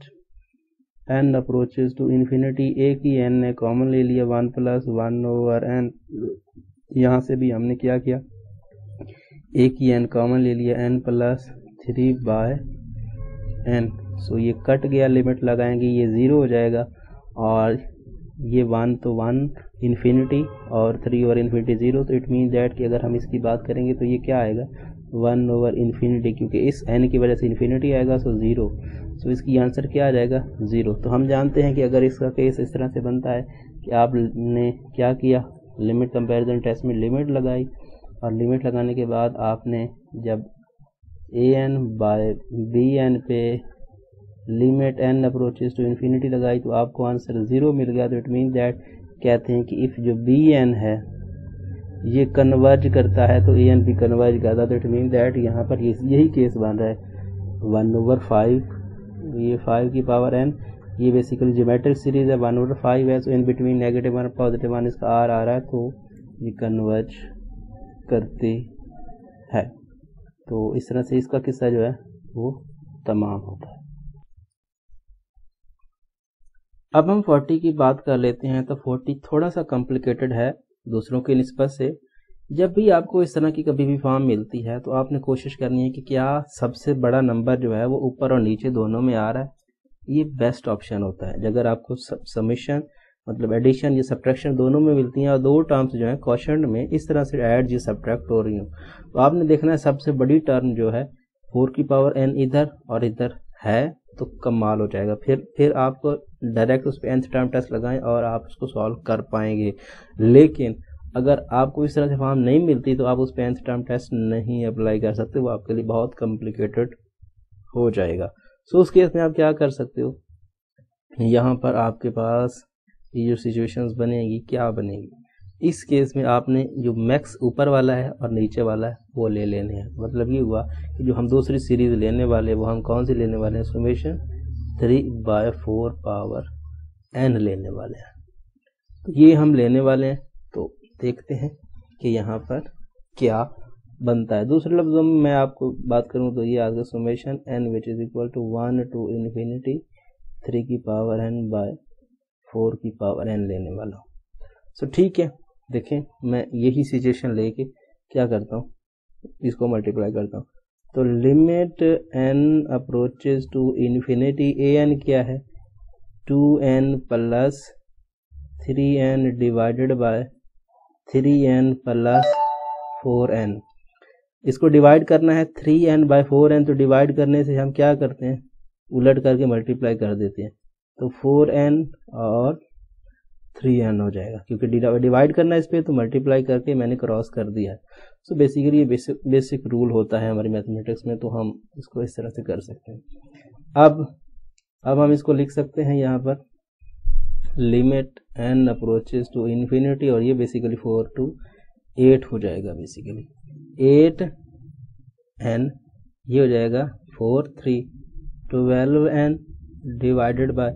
n approaches to infinity, एक ही n ने कॉमन ले लिया, 1 + 1/n। यहाँ से भी हमने क्या किया, एक ही n कॉमन ले लिया, n + 3/n। सो ये कट गया, लिमिट लगाएंगे ये 0 हो जाएगा, और ये 1 तो 1 इन्फिनिटी और 3 over इन्फिनिटी 0। तो इट मीन दैट कि अगर हम इसकी बात करेंगे तो ये क्या आएगा, 1/∞, क्योंकि इस n की वजह से इन्फिनिटी आएगा, सो 0। सो इसकी आंसर क्या आ जाएगा, 0। तो हम जानते हैं कि अगर इसका केस इस तरह से बनता है कि आपने क्या किया, लिमिट कंपैरिजन टेस्ट में लिमिट लगाई, और लिमिट लगाने के बाद आपने जब an/bn पे limit n approaches to infinity लगाई तो आपको आंसर 0 मिल गया। तो इट मीन दैट कहते हैं कि इफ़ जो bn है ये कन्वर्ज करता है तो an भी कन्वर्ज करता है। तो इट मीन दैट यहाँ पर यही केस बन रहा है, 1/5, ये 5 की पावर n, ये बेसिकली ज्योमेट्रिक सीरीज है, 1/5 है। सो इन बिटवीन -1 और +1 इसका r आ रहा है, तो ये कन्वर्ज करती है। तो इस तरह से इसका किस्सा जो है वो तमाम होता है। अब हम 40 की बात कर लेते हैं। तो 40 थोड़ा सा कॉम्प्लिकेटेड है दूसरों की निस्बत से। जब भी आपको इस तरह की कभी भी फॉर्म मिलती है तो आपने कोशिश करनी है कि क्या सबसे बड़ा नंबर जो है वो ऊपर और नीचे दोनों में आ रहा है, ये बेस्ट ऑप्शन होता है। अगर आपको सबमिशन मतलब एडिशन या सब्ट्रैक्शन दोनों में मिलती हैं और दो टर्म्स जो हैं क्वोशंट में इस तरह से ऐड या सब्ट्रैक्ट हो रही हूँ। तो आपने देखना है सबसे बड़ी टर्म जो है 4 की पावर n इधर और इधर है तो कमाल हो जाएगा। फिर आपको डायरेक्ट उस पर nth टर्म टेस्ट लगाएं और आप उसको सॉल्व कर पाएंगे। लेकिन अगर आपको इस तरह से फॉर्म नहीं मिलती तो आप उस पर nth टर्म टेस्ट नहीं अप्लाई कर सकते, वो आपके लिए बहुत कॉम्प्लिकेटेड हो जाएगा। सो उस केस में आप क्या कर सकते हो, यहाँ पर आपके पास ये जो सिचुएशंस बनेगी क्या बनेगी, इस केस में आपने जो मैक्स ऊपर वाला है और नीचे वाला है वो ले लेने हैं। मतलब ये हुआ कि जो हम दूसरी सीरीज़ लेने वाले हैं वो हम कौन सी लेने वाले हैं, समेशन 3/4 पावर n लेने वाले हैं। तो ये हम लेने वाले हैं, तो देखते हैं कि यहाँ पर क्या बनता है। दूसरे लफ्जों में मैं आपको बात करूँ तो ये आज summation n which is equal to 1 to ∞ 3 की पावर n by 4 की पावर n लेने वाला हूँ। सो ठीक है, देखें मैं यही सिचुएशन लेके क्या करता हूँ, इसको मल्टीप्लाई करता हूँ। तो limit n approaches to infinity, an क्या है 2n + 3n divided by 3n + 4n। इसको डिवाइड करना है 3n by 4n, तो डिवाइड करने से हम क्या करते हैं उलट करके मल्टीप्लाई कर देते हैं, तो 4n और 3n हो जाएगा क्योंकि डिवाइड करना है इस पर, तो मल्टीप्लाई करके मैंने क्रॉस कर दिया है। सो बेसिकली ये बेसिक रूल होता है हमारी मैथमेटिक्स में, तो हम इसको इस तरह से कर सकते हैं। अब हम इसको लिख सकते हैं यहाँ पर limit n approaches to infinity, और ये बेसिकली 4 to 8 हो जाएगा। बेसिकली 8n ये हो जाएगा 4 3 12n डिवाइडेड बाय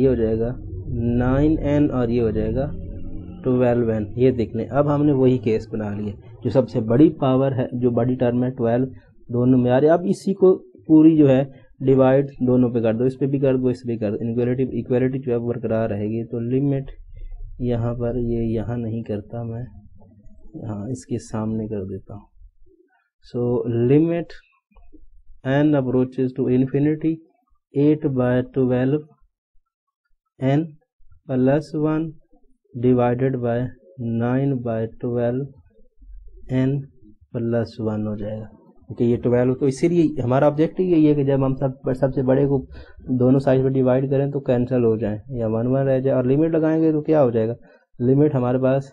ये हो जाएगा 9n और ये हो जाएगा 12n। ये देख लें, अब हमने वही केस बना लिया जो सबसे बड़ी पावर है, जो बड़ी टर्म है 12 दोनों में आ रही है। अब इसी को पूरी जो है डिवाइड दोनों पे कर दो, इस पे भी कर दो, इस पे कर दो, इक्वलिटी जो है बरकरार रहेगी। तो लिमिट यहाँ पर ये यहाँ नहीं करता मैं, यहाँ इसके सामने कर देता हूँ। So limit n approaches to infinity 8 by 12 n plus 1 divided by 9 by 12 n plus 1 हो जाएगा। ओके, ये 12 तो इसीलिए हमारा ऑब्जेक्ट यही है कि जब हम सबसे बड़े को दोनों साइड पर डिवाइड करें तो कैंसिल हो जाए या 1 1 रह जाए, और लिमिट लगाएंगे तो क्या हो जाएगा, लिमिट हमारे पास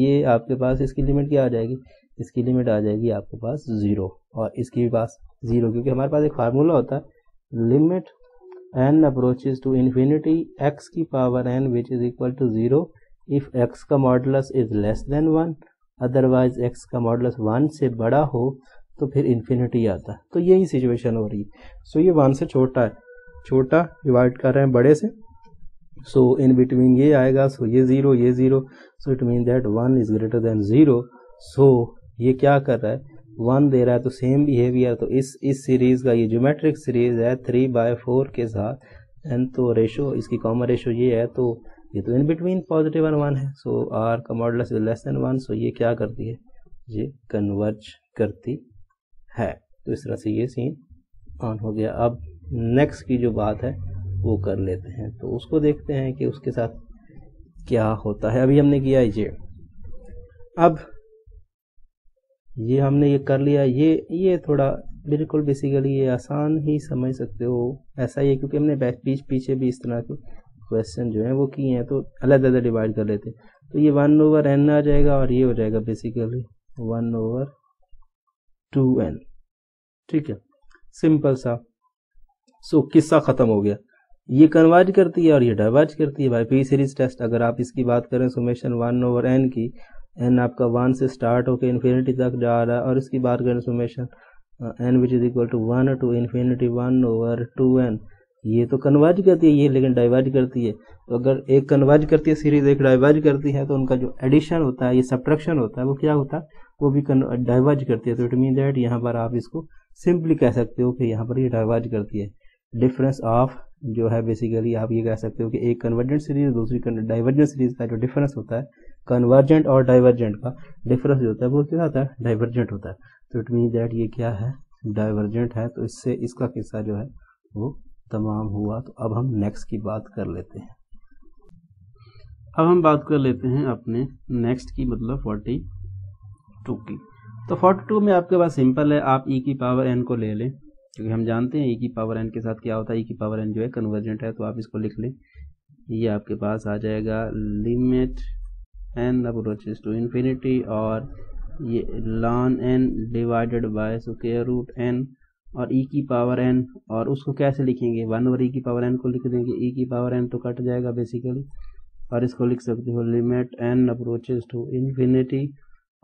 ये आपके पास इसकी लिमिट क्या आ जाएगी, इसकी लिमिट आ जाएगी आपके पास 0 और इसकी भी पास 0, क्योंकि हमारे पास एक फार्मूला होता है limit n approaches to infinity x की power n which is equal to 0 if x का modulus is less than 1, otherwise x का मॉडुलस 1 से बड़ा हो तो फिर इन्फिनिटी आता है। तो यही सिचुएशन हो रही है। सो ये 1 से छोटा है, छोटा डिवाइड कर रहे हैं बड़े से, सो इन बिटवीन ये आएगा, सो ये 0 ये 0, so it mean that 1 is greater than 0। सो ये क्या कर रहा है 1 दे रहा है, तो सेम बिहेवियर तो इस सीरीज़ का, ये ज्योमेट्रिक सीरीज़ है 3 by 4 के साथ एंड, तो रेशो इसकी कॉमन रेशो ये है, तो ये तो इन बिटवीन पॉजिटिव एंड 1 है। सो आर का modulus is less than 1, so ये क्या करती है, ये कन्वर्ज करती है। तो इस तरह से ये सीन ऑन हो गया। अब नेक्स्ट की जो बात है वो कर लेते हैं, तो उसको देखते हैं कि उसके साथ क्या होता है। अभी हमने किया ये, अब ये हमने ये कर लिया, ये थोड़ा बिल्कुल बेसिकली ये आसान ही समझ सकते हो, ऐसा ही है क्योंकि हमने पीछे भी इस तरह के क्वेश्चन जो हैं वो किए हैं, तो अलग अलग डिवाइड कर लेते हैं। तो ये 1/n आ जाएगा और ये हो जाएगा बेसिकली 1/2n। ठीक है, सिंपल सा। सो किस्सा ख़त्म हो गया, ये कन्वर्ज करती है और ये डाइवर्ज करती है। भाई पी सीरीज टेस्ट अगर आप इसकी बात करें, समेशन 1/n की, n आपका 1 से स्टार्ट होकर इन्फिनिटी तक जा रहा है, और इसकी बात करें summation n which is equal to 1 to ∞ 1/2n, ये तो कन्वर्ज करती है ये, लेकिन डाइवर्ज करती है। तो अगर एक कन्वर्ज करती है सीरीज, एक डाइवर्ज करती है, तो उनका जो एडिशन होता है, ये सब्ट्रैक्शन होता है, वो क्या होता है, वो भी डाइवर्ज करती है। तो इट मीन दैट यहाँ पर आप इसको सिंपली कह सकते हो कि यहाँ पर ये डाइवर्ज करती है। डिफरेंस ऑफ जो है बेसिकली आप ये कह सकते हो कि एक कन्वर्जेंट सीरीज दूसरी डाइवर्जेंट सीरीज का जो डिफरेंस होता है, कन्वर्जेंट और डाइवर्जेंट का डिफरेंस जो होता है वो क्या होता है, डाइवर्जेंट होता है। तो इट मीन दैट ये क्या है, डाइवर्जेंट है। तो इससे इसका किस्सा जो है वो तमाम हुआ। तो अब हम नेक्स्ट की बात कर लेते हैं। अब हम बात कर लेते हैं अपने नेक्स्ट की, मतलब 42 की। तो 42 में आपके पास सिंपल है, आप e की पावर n को ले लें, क्योंकि हम जानते हैं e की पावर n के साथ क्या होता है, e की पावर n जो है कन्वर्जेंट है, तो आप इसको लिख लें। ये आपके पास आ जाएगा limit n approaches to infinity और ये लॉन n divided by square root n और e की पावर n, और उसको कैसे लिखेंगे, 1 ओवर e की पावर n को लिख देंगे, e की पावर n तो कट जाएगा बेसिकली, और इसको लिख सकते हो limit n approaches to infinity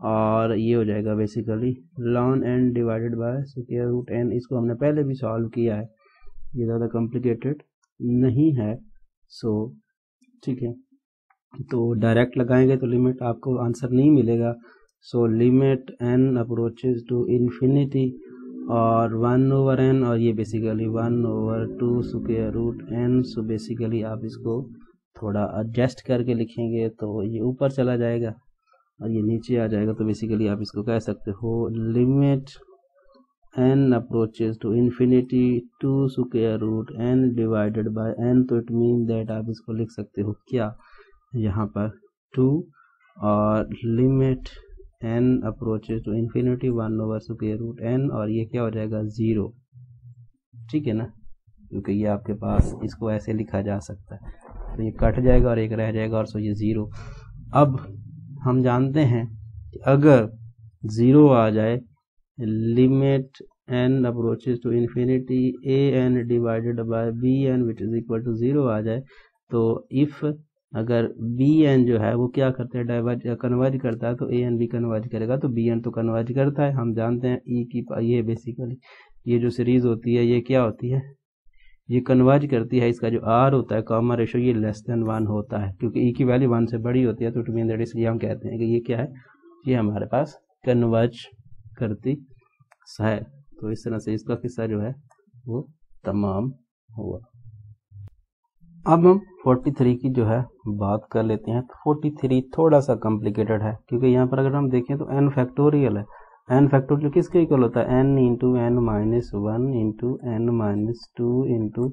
और ये हो जाएगा बेसिकली लॉन n divided by square root n। इसको हमने पहले भी सॉल्व किया है, ये ज़्यादा कॉम्प्लिकेटेड नहीं है, सो ठीक है। तो डायरेक्ट लगाएंगे तो लिमिट आपको आंसर नहीं मिलेगा, so limit n approaches to infinity और 1 ओवर n और ये basically 1 over 2 square root n। सो बेसिकली आप इसको थोड़ा एडजस्ट करके लिखेंगे तो ये ऊपर चला जाएगा और ये नीचे आ जाएगा, तो बेसिकली आप इसको कह सकते हो limit n approaches to infinity 2 square root n divided by n। तो इट मीन दैट आप इसको लिख सकते हो क्या, यहाँ पर 2 और limit n approaches to infinity 1 over square root n और ये क्या हो जाएगा 0, ठीक है ना, क्योंकि ये आपके पास इसको ऐसे लिखा जा सकता है। तो ये कट जाएगा और एक रह जाएगा और सो ये 0। अब हम जानते हैं कि अगर 0 आ जाए limit n approaches to infinity a n divided by b n which is equal to 0 आ जाए, तो इफ़ अगर बी एन जो है वो क्या करता है, डाइवर्ज कन्वर्ज करता है, तो ए एन भी कन्वर्ज करेगा, तो बी एन तो कन्वर्ज करता है। हम जानते हैं ई की ये बेसिकली ये जो सीरीज़ होती है ये क्या होती है, ये कन्वर्ज करती है, इसका जो आर होता है कॉमन रेशो ये लेस देन 1 होता है, क्योंकि ई की वैल्यू 1 से बड़ी होती है, तो इट मीन दैट इसलिए हम कहते हैं कि ये क्या है, ये हमारे पास कन्वर्ज करती है। तो इस तरह से इसका किस्सा जो है वो तमाम हुआ। अब हम 43 की जो है बात कर लेते हैं। तो 43 थोड़ा सा कॉम्प्लिकेटेड है, क्योंकि यहाँ पर अगर हम देखें तो n फैक्टोरियल है, n फैक्टोरियल किसके इक्वल होता है, n into n minus 1 into n minus 2 into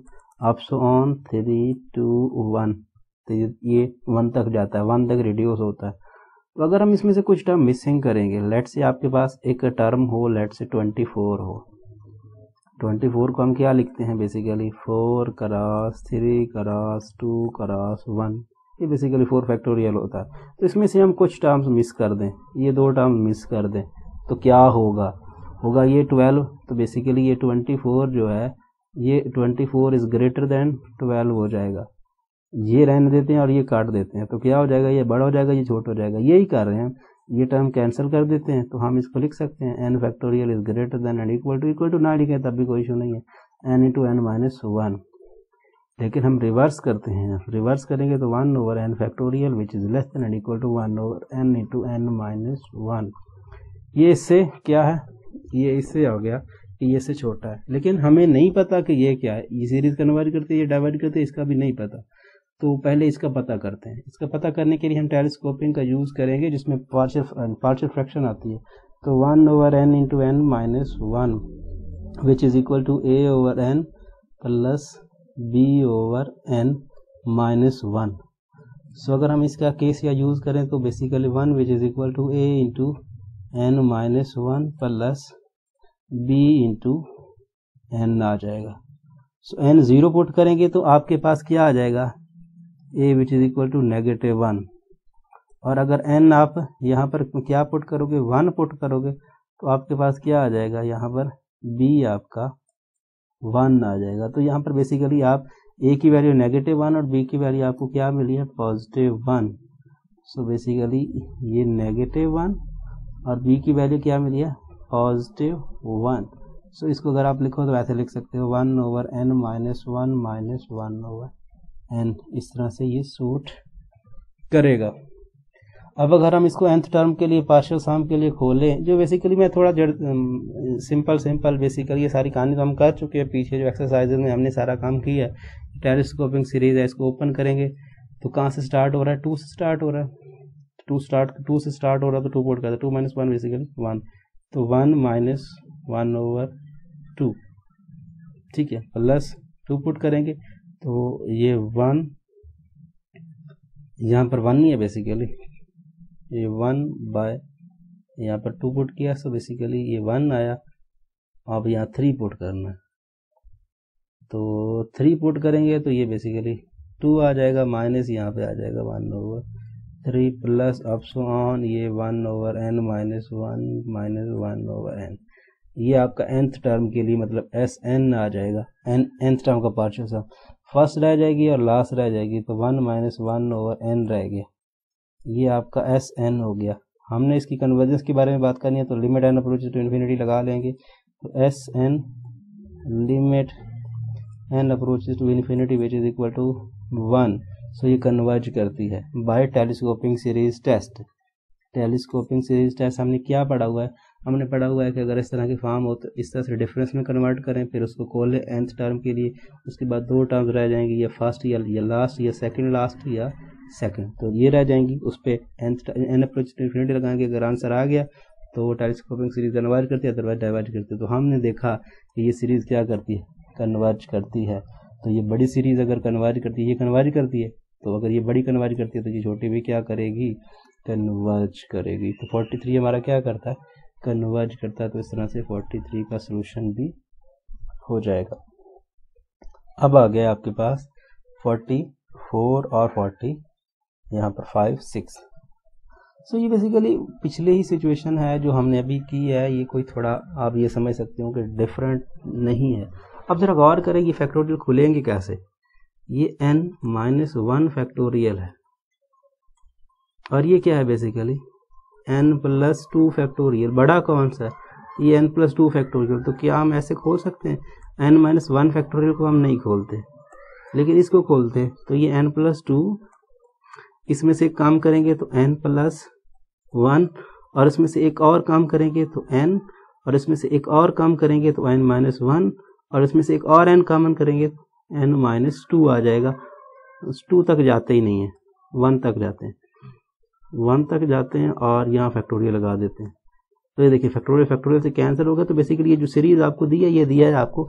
ups on 3 2 1, तो ये 1 तक जाता है, 1 तक रिड्यूस होता है। तो अगर हम इसमें से कुछ टर्म मिसिंग करेंगे, लेट से आपके पास एक टर्म हो, लेट से 24 हो, 24 को हम क्या लिखते हैं बेसिकली 4 × 3 × 2 × 1, ये बेसिकली 4 फैक्टोरियल होता है। तो इसमें से हम कुछ टर्म्स मिस कर दें, ये 2 टर्म मिस कर दें तो क्या होगा, होगा ये 12, तो बेसिकली ये 24 जो है ये 24 इज़ ग्रेटर दैन 12 हो जाएगा। ये रहने देते हैं और ये काट देते हैं, तो क्या हो जाएगा, ये बड़ा हो जाएगा, ये छोटा हो जाएगा, यही कर रहे हैं, ये टर्म कैंसिल कर देते हैं। तो हम इसको लिख सकते हैं n factorial is greater than and equal to ना लिखें तब भी कोई इशू नहीं है, n इंटू एन माइनस 1, लेकिन हम रिवर्स करते हैं, रिवर्स करेंगे तो 1 over n factorial which is less than and equal to 1 over n into n minus 1। ये इससे क्या है, ये इससे हो गया कि ये इससे छोटा है, लेकिन हमें नहीं पता कि ये क्या है, ये सीरीज कन्वर्ट करते हैं, ये डाइवर्ट करते हैं, इसका भी नहीं पता, तो पहले इसका पता करते हैं। इसका पता करने के लिए हम टेलीस्कोपिंग का यूज़ करेंगे, जिसमें पार्शियल फ्रैक्शन आती है। तो 1 over n into n minus 1 which is equal to a over n plus b over n minus 1। So अगर हम इसका केस या यूज़ करें तो basically 1 which is equal to a into n minus 1 plus b into n आ जाएगा। So n 0 put करेंगे तो आपके पास क्या आ जाएगा, a which is equal to -1, और अगर n आप यहाँ पर क्या पुट करोगे, 1 पुट करोगे, तो आपके पास क्या आ जाएगा, यहाँ पर b आपका 1 आ जाएगा। तो यहाँ पर बेसिकली आप a की वैल्यू -1 और b की वैल्यू आपको क्या मिली है, +1। सो बेसिकली ये -1 और b की वैल्यू क्या मिली है, +1। सो इसको अगर आप लिखो तो ऐसे लिख सकते हो 1 over n -1 minus 1 over n, इस तरह से ये सूट करेगा। अब अगर हम इसको nth टर्म के लिए पार्शियल सम के लिए खोलें, जो बेसिकली मैं थोड़ा सिंपल बेसिकली ये सारी कहानी तो हम कर चुके हैं, पीछे जो एक्सरसाइजेज में हमने सारा काम किया है। टेलीस्कोपिंग सीरीज है, इसको ओपन करेंगे तो कहाँ से स्टार्ट हो रहा है, 2 से स्टार्ट हो रहा है, 2 से स्टार्ट हो रहा है, तो 2 पुट करते, 2 - 1 बेसिकली 1, तो 1 - 1 ओवर 2, ठीक है, प्लस 2 पुट करेंगे तो ये 1 यहाँ पर वन ही है बेसिकली, ये वन बाय यहाँ पर टू पुट किया सो बेसिकली ये वन आया। अब यहाँ थ्री पुट करना है तो थ्री पुट करेंगे तो ये बेसिकली टू आ जाएगा माइनस यहाँ पे आ जाएगा वन ओवर थ्री प्लस अब सो ऑन ये one over n minus one over n. ये आपका nth टर्म के लिए मतलब एस एन आ जाएगा, एन nth टर्म का पार्शियल सम फर्स्ट रह जाएगी और लास्ट रह जाएगी तो one minus one over n रह गया, ये आपका एस एन हो गया। हमने इसकी कन्वर्जेंस के बारे में बात करनी है तो limit n approach to infinity लगा लेंगे तो s n limit n approach to infinity which is equal to one. So ये कन्वर्ज करती है by telescoping series test. Telescoping series test हमने क्या पढ़ा हुआ है, हमने पढ़ा हुआ है कि अगर इस तरह के फॉर्म हो तो इस तरह से डिफरेंस में कन्वर्ट करें, फिर उसको खोलें nth टर्म के लिए, उसके बाद दो टर्म्स रह जाएंगी या फर्स्ट या लास्ट या सेकंड तो ये रह जाएंगी, उस पर n अप्रोच टू इन्फिनिटी लगाएंगे। अगर आंसर आ गया तो टेलीस्कोपिंग सीरीज कन्वर्ज करती है अदरवाइज डाइवर्ज करती है। तो हमने देखा कि ये सीरीज़ क्या करती है, कन्वर्ज करती है। तो ये बड़ी सीरीज़ अगर कन्वर्ज करती है, ये कन्वर्ज करती है तो अगर ये बड़ी कन्वर्ज करती है तो ये छोटी भी क्या करेगी, कन्वर्ज करेगी। तो 43 हमारा क्या करता है, कन्वर्ज करता है। तो इस तरह से 43 का सलूशन भी हो जाएगा। अब आ गया आपके पास 44 और 40 यहाँ पर 5, 6। सो ये बेसिकली पिछले ही सिचुएशन है जो हमने अभी की है, ये कोई थोड़ा आप ये समझ सकते हो कि डिफरेंट नहीं है। अब जरा गौर करें ये फैक्टोरियल खुलेंगे कैसे, ये n माइनस वन फैक्टोरियल है और ये क्या है basically n plus two factorial. बड़ा कौन सा है, ये n प्लस टू फैक्टोरियल। तो क्या हम ऐसे खोल सकते हैं, n माइनस वन फैक्टोरियल को हम नहीं खोलते लेकिन इसको खोलते हैं। तो ये n प्लस टू इसमें से काम करेंगे तो n प्लस वन और इसमें से एक और काम करेंगे तो n और इसमें से एक और काम करेंगे तो n माइनस वन और इसमें से एक और n कामन करेंगे तो n माइनस टू आ जाएगा। टू तक जाते ही नहीं है, वन तक जाते हैं, वन तक जाते हैं और यहाँ फैक्टोरियल लगा देते हैं। तो ये देखिए फैक्टोरियल फैक्टोरियल से कैंसिल होगा। तो बेसिकली ये जो सीरीज आपको दी है, ये दिया है आपको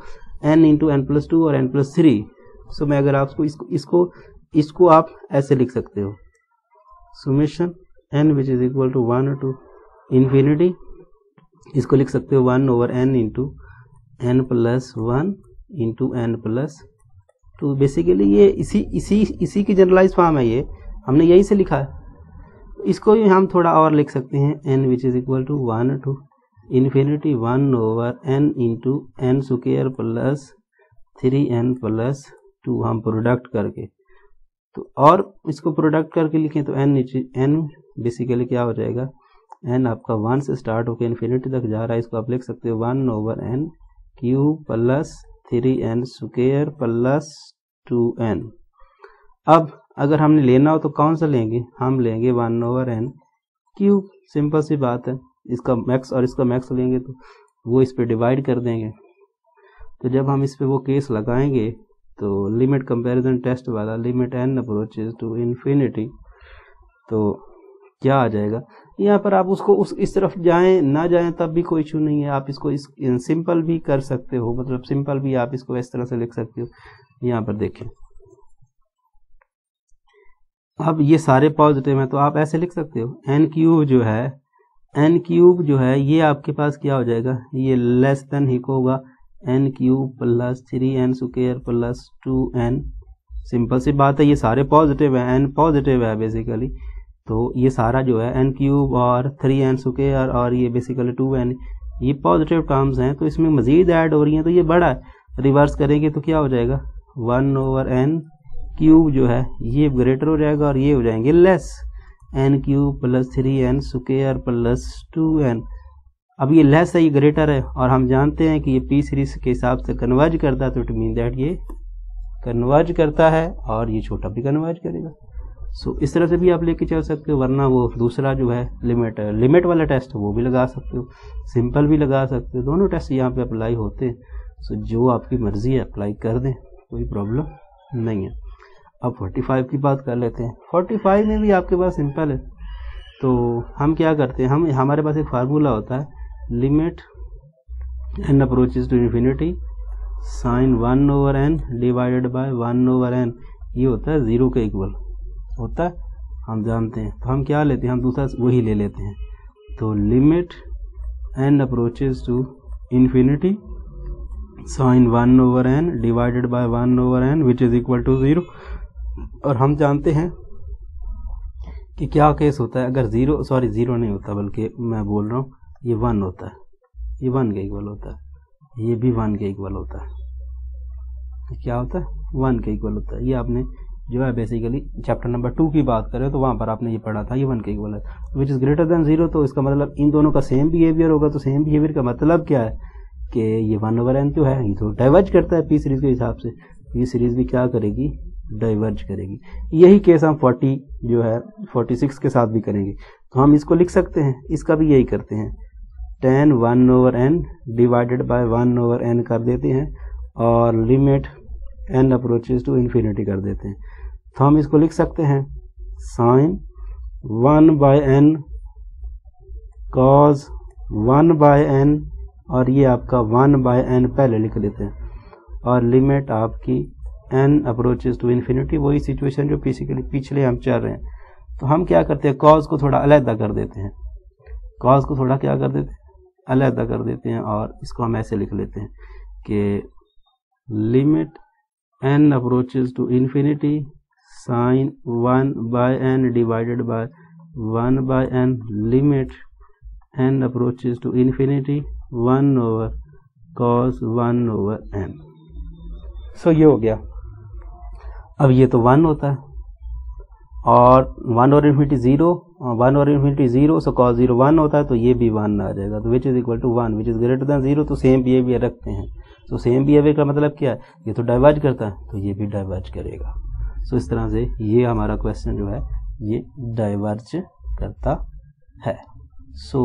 n into n plus two और n प्लस थ्री। सो मैं अगर आपको इसको आप ऐसे लिख सकते हो, summation n which is equal to one to infinity, इसको लिख सकते हो one over n into n plus one into n plus two. Basically ये इसी की जनरलाइज फॉर्म है, ये हमने यही से लिखा है। इसको ही हम थोड़ा और लिख सकते हैं, n which is equal to one to infinity one over n into N square plus three n plus two, हम प्रोडक्ट करके तो और इसको प्रोडक्ट करके लिखें तो n बेसिकली क्या हो जाएगा, n आपका वन से स्टार्ट होकर इन्फिनिटी तक जा रहा है। इसको आप लिख सकते हो one over n cube plus three n square plus two n. अब अगर हमने लेना हो तो कौन सा लेंगे, हम लेंगे one over n cube, simple सी बात है। इसका मैक्स और इसका मैक्स लेंगे तो वो इस पे डिवाइड कर देंगे। तो जब हम इस पे वो केस लगाएंगे तो लिमिट कंपैरिजन टेस्ट वाला limit N approaches to infinity, तो क्या आ जाएगा यहाँ पर। आप उसको इस तरफ जाएं ना जाएं तब भी कोई इशू नहीं है, आप इसको सिंपल भी कर सकते हो, मतलब सिंपल भी आप इसको इस तरह से लिख सकते हो। यहाँ पर देखें अब ये सारे पॉजिटिव हैं तो आप ऐसे लिख सकते हो n क्यूब जो है ये आपके पास क्या हो जाएगा, ये लेस देन ही को होगा n cube plus three n square plus two n. Simple सी बात है, ये सारे पॉजिटिव है, n पॉजिटिव है बेसिकली। तो ये सारा जो है n क्यूब और थ्री एन स्क्वायर और ये बेसिकली टू एन, ये पॉजिटिव टर्म्स हैं तो इसमें मजीद ऐड हो रही हैं तो ये बड़ा है। रिवर्स करेंगे तो क्या हो जाएगा, वन ओवर एन क्यूब जो है ये ग्रेटर हो जाएगा और ये हो जाएंगे less n cube plus three n square plus two n. अब ये लेस है, ये ग्रेटर है और हम जानते हैं कि ये पी सीरीज के हिसाब से कन्वर्ज करता है तो इट मीन दैट ये कन्वर्ज करता है और ये छोटा भी कन्वर्ज करेगा। सो इस तरह से भी आप लेके चल सकते हो, वरना वो दूसरा जो है लिमिट वाला टेस्ट वो भी लगा सकते हो, सिंपल भी लगा सकते हो। दोनों टेस्ट यहाँ पर अप्लाई होते हैं। सो जो आपकी मर्जी है अप्लाई कर दें, कोई प्रॉब्लम नहीं है। अब 45 की बात कर लेते हैं। 45 में भी आपके पास सिंपल है तो हम क्या करते हैं, हम हमारे पास एक फार्मूला होता है limit N approaches to infinity sine one over n divided by one over n, ये होता है ज़ीरो के इक्वल होता है हम जानते हैं, तो हम क्या लेते हैं, हम दूसरा वही ले लेते हैं। तो limit and approaches to infinity sine 1/n divided by 1/n which is equal to 0। और हम जानते हैं कि क्या केस होता है अगर जीरो नहीं होता, बल्कि मैं बोल रहा हूँ ये 1 होता है, ये 1 के इक्वल होता है, ये भी 1 के इक्वल होता है, क्या होता है 1 के इक्वल होता है। ये आपने जो है बेसिकली चैप्टर नंबर 2 की बात करें तो वहाँ पर आपने ये पढ़ा था, ये 1 के इक्वल है विच इज़ ग्रेटर देन 0। तो इसका मतलब इन दोनों का सेम बिहेवियर होगा, तो सेम बिहेवियर का मतलब क्या है कि ये 1/n जो है ये तो डाइवर्ज करता है पी सीरीज़ के हिसाब से, ये सीरीज़ भी क्या करेगी, डाइवर्ज करेगी। यही केस हम 46 के साथ भी करेंगे, तो हम इसको लिख सकते हैं, इसका भी यही करते हैं, tan 1/n divided by 1/n कर देते हैं और limit n approaches to infinity कर देते हैं। तो हम इसको लिख सकते हैं साइन 1/n कॉज 1/n, और ये आपका 1/n पहले लिख लेते हैं, और लिमिट आपकी n अप्रोचेज टू इन्फिनिटी, वही सिचुएशन जो पिछले हम चल रहे हैं। तो हम क्या करते हैं, कॉज को थोड़ा अलहदा कर देते हैं, कॉज को थोड़ा क्या कर देते हैं, अलहदा कर देते हैं, और इसको हम ऐसे लिख लेते हैं कि limit n approaches to infinity sine 1/n divided by 1/n limit n approaches to infinity 1 cos 1/n। So ये हो गया। अब ये तो 1 होता है और 1/∞ 0, 1/∞ 0, सो कॉस 0 1 होता है, तो ये भी 1 आ जाएगा। तो which is equal to 1 which is greater than 0, तो सेम बिहेवियर रखते हैं। तो सेम बिहेवियर का मतलब क्या है, ये तो डाइवर्ज करता है तो ये भी डाइवर्ज करेगा। सो इस तरह से ये हमारा क्वेश्चन जो है ये डाइवर्ज करता है। सो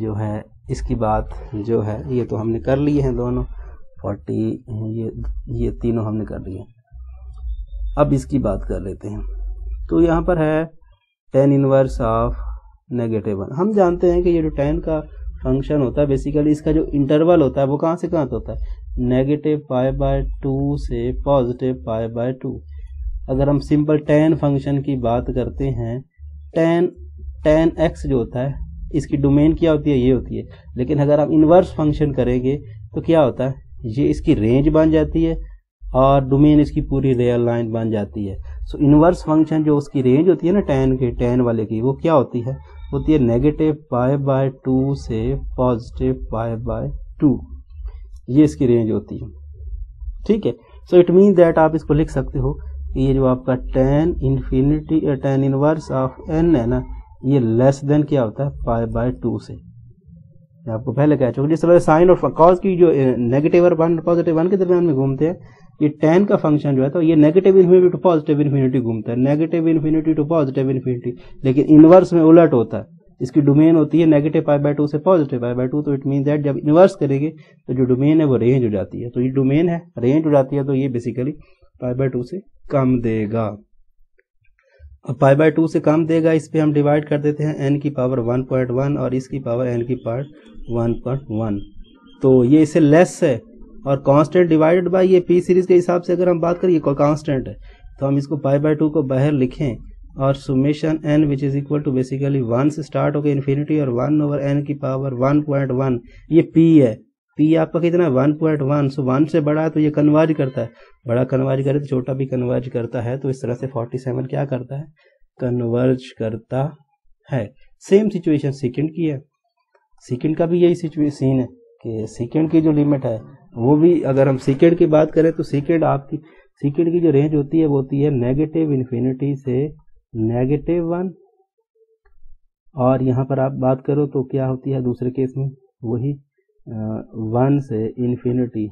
जो है इसकी बात जो है ये तो हमने कर लिए हैं दोनों 40, ये तीनों हमने कर लिए। अब इसकी बात कर लेते हैं। तो यहाँ पर है tan इनवर्स ऑफ -1। हम जानते हैं कि ये जो tan का फंक्शन होता है बेसिकली इसका जो इंटरवल होता है वो कहाँ से कहाँ तक होता है, -π/2 से +π/2। अगर हम सिंपल tan फंक्शन की बात करते हैं, tan x जो होता है इसकी डोमेन क्या होती है, ये होती है। लेकिन अगर हम इन्वर्स फंक्शन करेंगे तो क्या होता है, ये इसकी रेंज बन जाती है और डोमेन इसकी पूरी रियल लाइन बन जाती है। सो इन्वर्स फंक्शन जो उसकी रेंज होती है ना tan वाले की, वो क्या होती है, होती है -π/2 से +π/2, ये इसकी रेंज होती है। ठीक है। सो इट मीन दैट आप इसको लिख सकते हो कि ये जो आपका tan इनवर्स ऑफ n है ना, ये लेस देन क्या होता है π/2 से। मैं आपको पहले कह चुका हूँ जिस तरह साइन और कॉज की जो -1 +1 के दरमियान में घूमते हैं, ये tan का फंक्शन जो है तो ये -∞ टू +∞ घूमता है, -∞ टू +∞। लेकिन इनवर्स में उलट होता है, इसकी डोमेन होती है -π/2 से +π/2। तो इट मीन दैट जब इनवर्स करेंगे तो जो डोमेन है वो रेंज हो जाती है। तो ये डोमेन है, रेंज हो जाती है, तो ये बेसिकली π/2 से कम देगा। अब π/2 से कम देगा, इस पर हम डिवाइड कर देते हैं n की पावर 1.1 और इसकी पावर n की पावर 1.1। तो ये इससे लेस है और कांस्टेंट डिवाइडेड बाय ये पी सीरीज के हिसाब से अगर हम बात करें ये कांस्टेंट है, तो हम इसको π/2 को बाहर लिखें और summation n which is equal to basically 1 से स्टार्ट होकर इन्फिनिटी और 1/n की पावर 1.1, ये p है। p आपका कितना है 1.1, सो 1 से बड़ा है तो ये कन्वर्ज करता है, बड़ा कन्वर्ज करे तो छोटा भी कन्वर्ज करता है। तो इस तरह से 47 क्या करता है, कन्वर्ज करता है। सेम सिचुएशन सेकंड की है, सेकंड का भी यही सीन है कि सेकंड की जो लिमिट है वो भी अगर हम सेकंड की बात करें तो सेकंड की जो रेंज होती है वो होती है -∞ से -1, और यहाँ पर आप बात करो तो क्या होती है दूसरे केस में, वही 1 से इन्फिनिटी,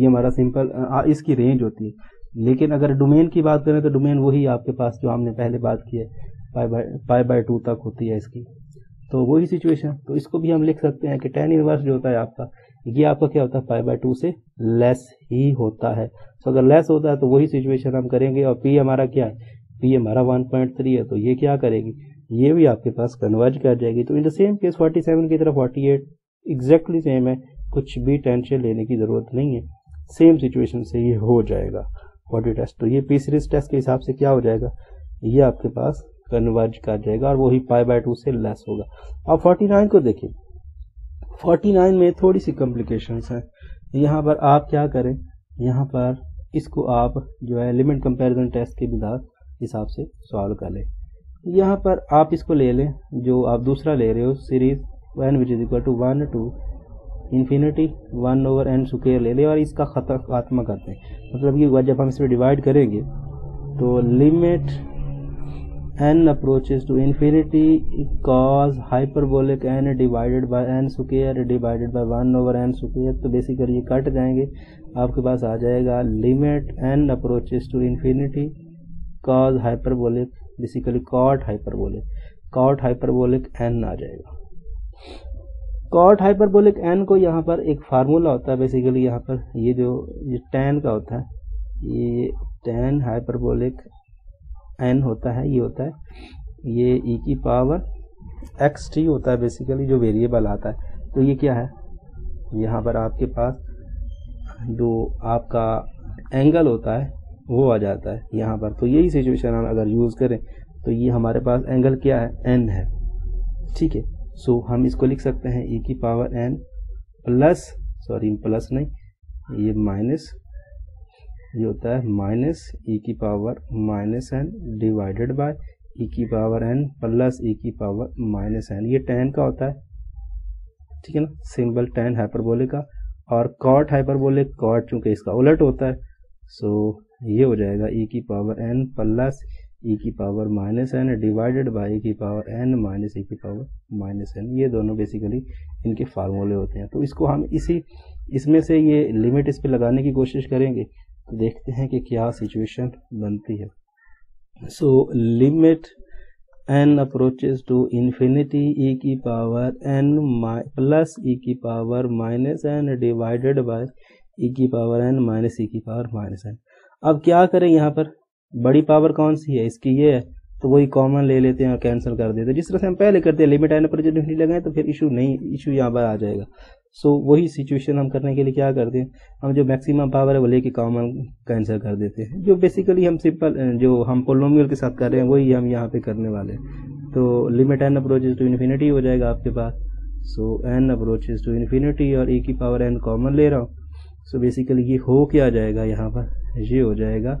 ये हमारा सिंपल इसकी रेंज होती है। लेकिन अगर डोमेन की बात करें तो डोमेन वही आपके पास जो हमने पहले बात की है π/2 तक होती है इसकी, तो वही सिचुएशन। तो इसको भी हम लिख सकते हैं कि tan इनवर्स जो होता है आपका, ये आपका क्या होता है π/2 से लेस ही होता है। तो अगर लेस होता है तो वही सिचुएशन हम करेंगे। और p हमारा क्या है, p हमारा 1.3 है, तो ये क्या करेगी, ये भी आपके पास कन्वर्ज कर जाएगी। तो इन द सेम केस 47 की तरह 48 एग्जैक्टली सेम है, कुछ भी टेंशन लेने की ज़रूरत नहीं है, सेम सिचुएशन से ये हो जाएगा 40 टेस्ट। तो ये पी सीरीज टेस्ट के हिसाब से क्या हो जाएगा, ये आपके पास कन्वर्ज कर जाएगा और वही पाई बाय 2 से लेस होगा। अब 49 को देखिए, 49 में थोड़ी सी कॉम्प्लिकेशंस हैं। यहाँ पर आप क्या करें, यहाँ पर इसको आप जो है लिमिट कंपैरिजन टेस्ट के हिसाब से सॉल्व कर लें। यहाँ पर आप इसको ले लें जो आप दूसरा ले रहे हो, series one which is equal to 1 to infinity 1/n² ले लें और इसका खात्मा करते हैं। मतलब ये जब हम इसमें डिवाइड करेंगे तो limit n approaches to infinity cos hyperbolic n divided by n square divided by 1/n²। तो बेसिकली ये कट जाएंगे, आपके पास आ जाएगा limit n approaches to infinity cos hyperbolic, basically cot hyperbolic n आ जाएगा। cot hyperbolic n को यहाँ पर एक फार्मूला होता है, बेसिकली यहाँ पर ये जो ये tan का होता है, ये tan hyperbolic n होता है, ये होता है ये e की पावर x t होता है, बेसिकली जो वेरिएबल आता है। तो ये क्या है, यहाँ पर आपके पास जो आपका एंगल होता है वो आ जाता है यहाँ पर। तो यही सिचुएशन हम अगर यूज़ करें तो ये हमारे पास एंगल क्या है, n है, ठीक है। सो हम इसको लिख सकते हैं e की पावर n प्लस, ये माइनस, ये होता है माइनस e की power -n divided by e की पावर n प्लस e की पावर -n। ये tan का होता है, ठीक है ना, सिंबल tan हाइपरबोलिक का। और cot हाइपरबोलिक, cot चूंकि इसका उलट होता है, सो ये हो जाएगा e की पावर n प्लस e की power -n divided by e की पावर n माइनस e की पावर -n। ये दोनों बेसिकली इनके फार्मूले होते हैं। तो इसको हम इसमें से ये लिमिट इस पर लगाने की कोशिश करेंगे, तो देखते हैं कि क्या सिचुएशन बनती है। So limit n approaches to infinity e की पावर n प्लस e की power -n divided by e की पावर n माइनस e की पावर -n। अब क्या करें, यहाँ पर बड़ी पावर कौन सी है, इसकी ये है, तो वही कॉमन ले लेते हैं और कैंसिल कर देते हैं, जिस तरह से हम पहले करते हैं। Limit n approaches to infinity लगाएं तो फिर इशू यहाँ पर आ जाएगा। सो वही सिचुएशन हम करने के लिए क्या करते हैं, हम जो मैक्सिमम पावर है वो लेके कॉमन कैंसिल कर देते हैं, जो बेसिकली हम सिंपल जो हम पोलोमियल के साथ कर रहे हैं वही हम यहाँ पे करने वाले हैं। तो limit n approaches to infinity हो जाएगा आपके पास। So n approaches to infinity और e की पावर n कॉमन ले रहा हूँ। सो बेसिकली ये हो क्या जाएगा, यहाँ पर ये हो जाएगा